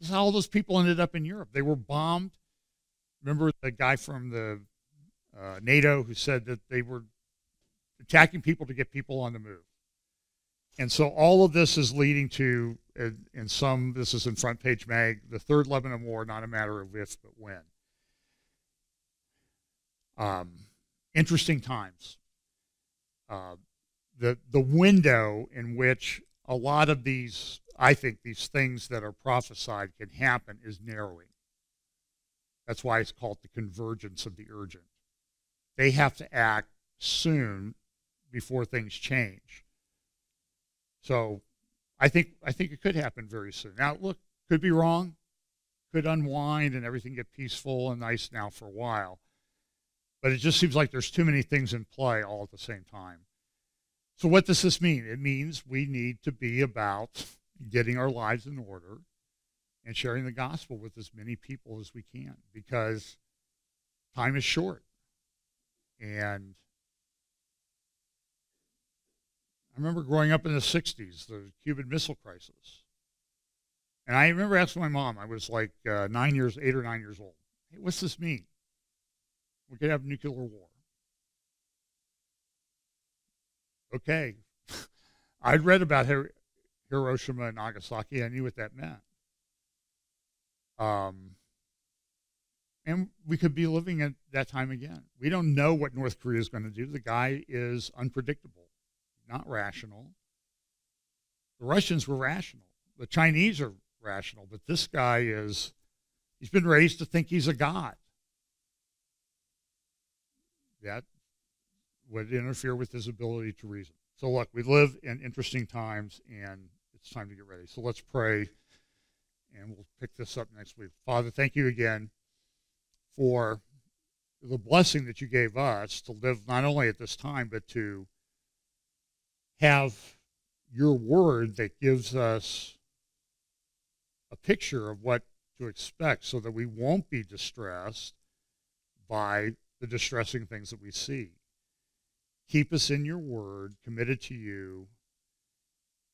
This is how all those people ended up in Europe. They were bombed. Remember the guy from the NATO who said that they were attacking people to get people on the move. And so all of this is leading to, in some, this is in Front Page Mag, the Third Lebanon War, not a matter of if, but when. Interesting times. The window in which a lot of these, I think, these things that are prophesied can happen is narrowing. That's why it's called the convergence of the urgent. They have to act soon before things change. So I think it could happen very soon. Now, look, could be wrong, could unwind and everything get peaceful and nice now for a while. But it just seems like there's too many things in play all at the same time. So what does this mean? It means we need to be about getting our lives in order and sharing the gospel with as many people as we can, because time is short. And I remember growing up in the 60s, the Cuban Missile Crisis. And I remember asking my mom, I was like 8 or 9 years old, hey, what's this mean? We could have nuclear war. Okay. I'd read about Hiroshima and Nagasaki. I knew what that meant. And we could be living at that time again. We don't know what North Korea is going to do. The guy is unpredictable, not rational. The Russians were rational. The Chinese are rational. But this guy is, he's been raised to think he's a god. That would interfere with his ability to reason. So look, we live in interesting times, and it's time to get ready. So let's pray, and we'll pick this up next week. Father, thank you again for the blessing that you gave us to live not only at this time, but to have your word that gives us a picture of what to expect so that we won't be distressed by the distressing things that we see. Keep us in your word, committed to you,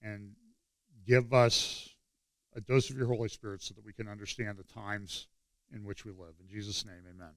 and give us a dose of your Holy Spirit so that we can understand the times in which we live. In Jesus' name, amen.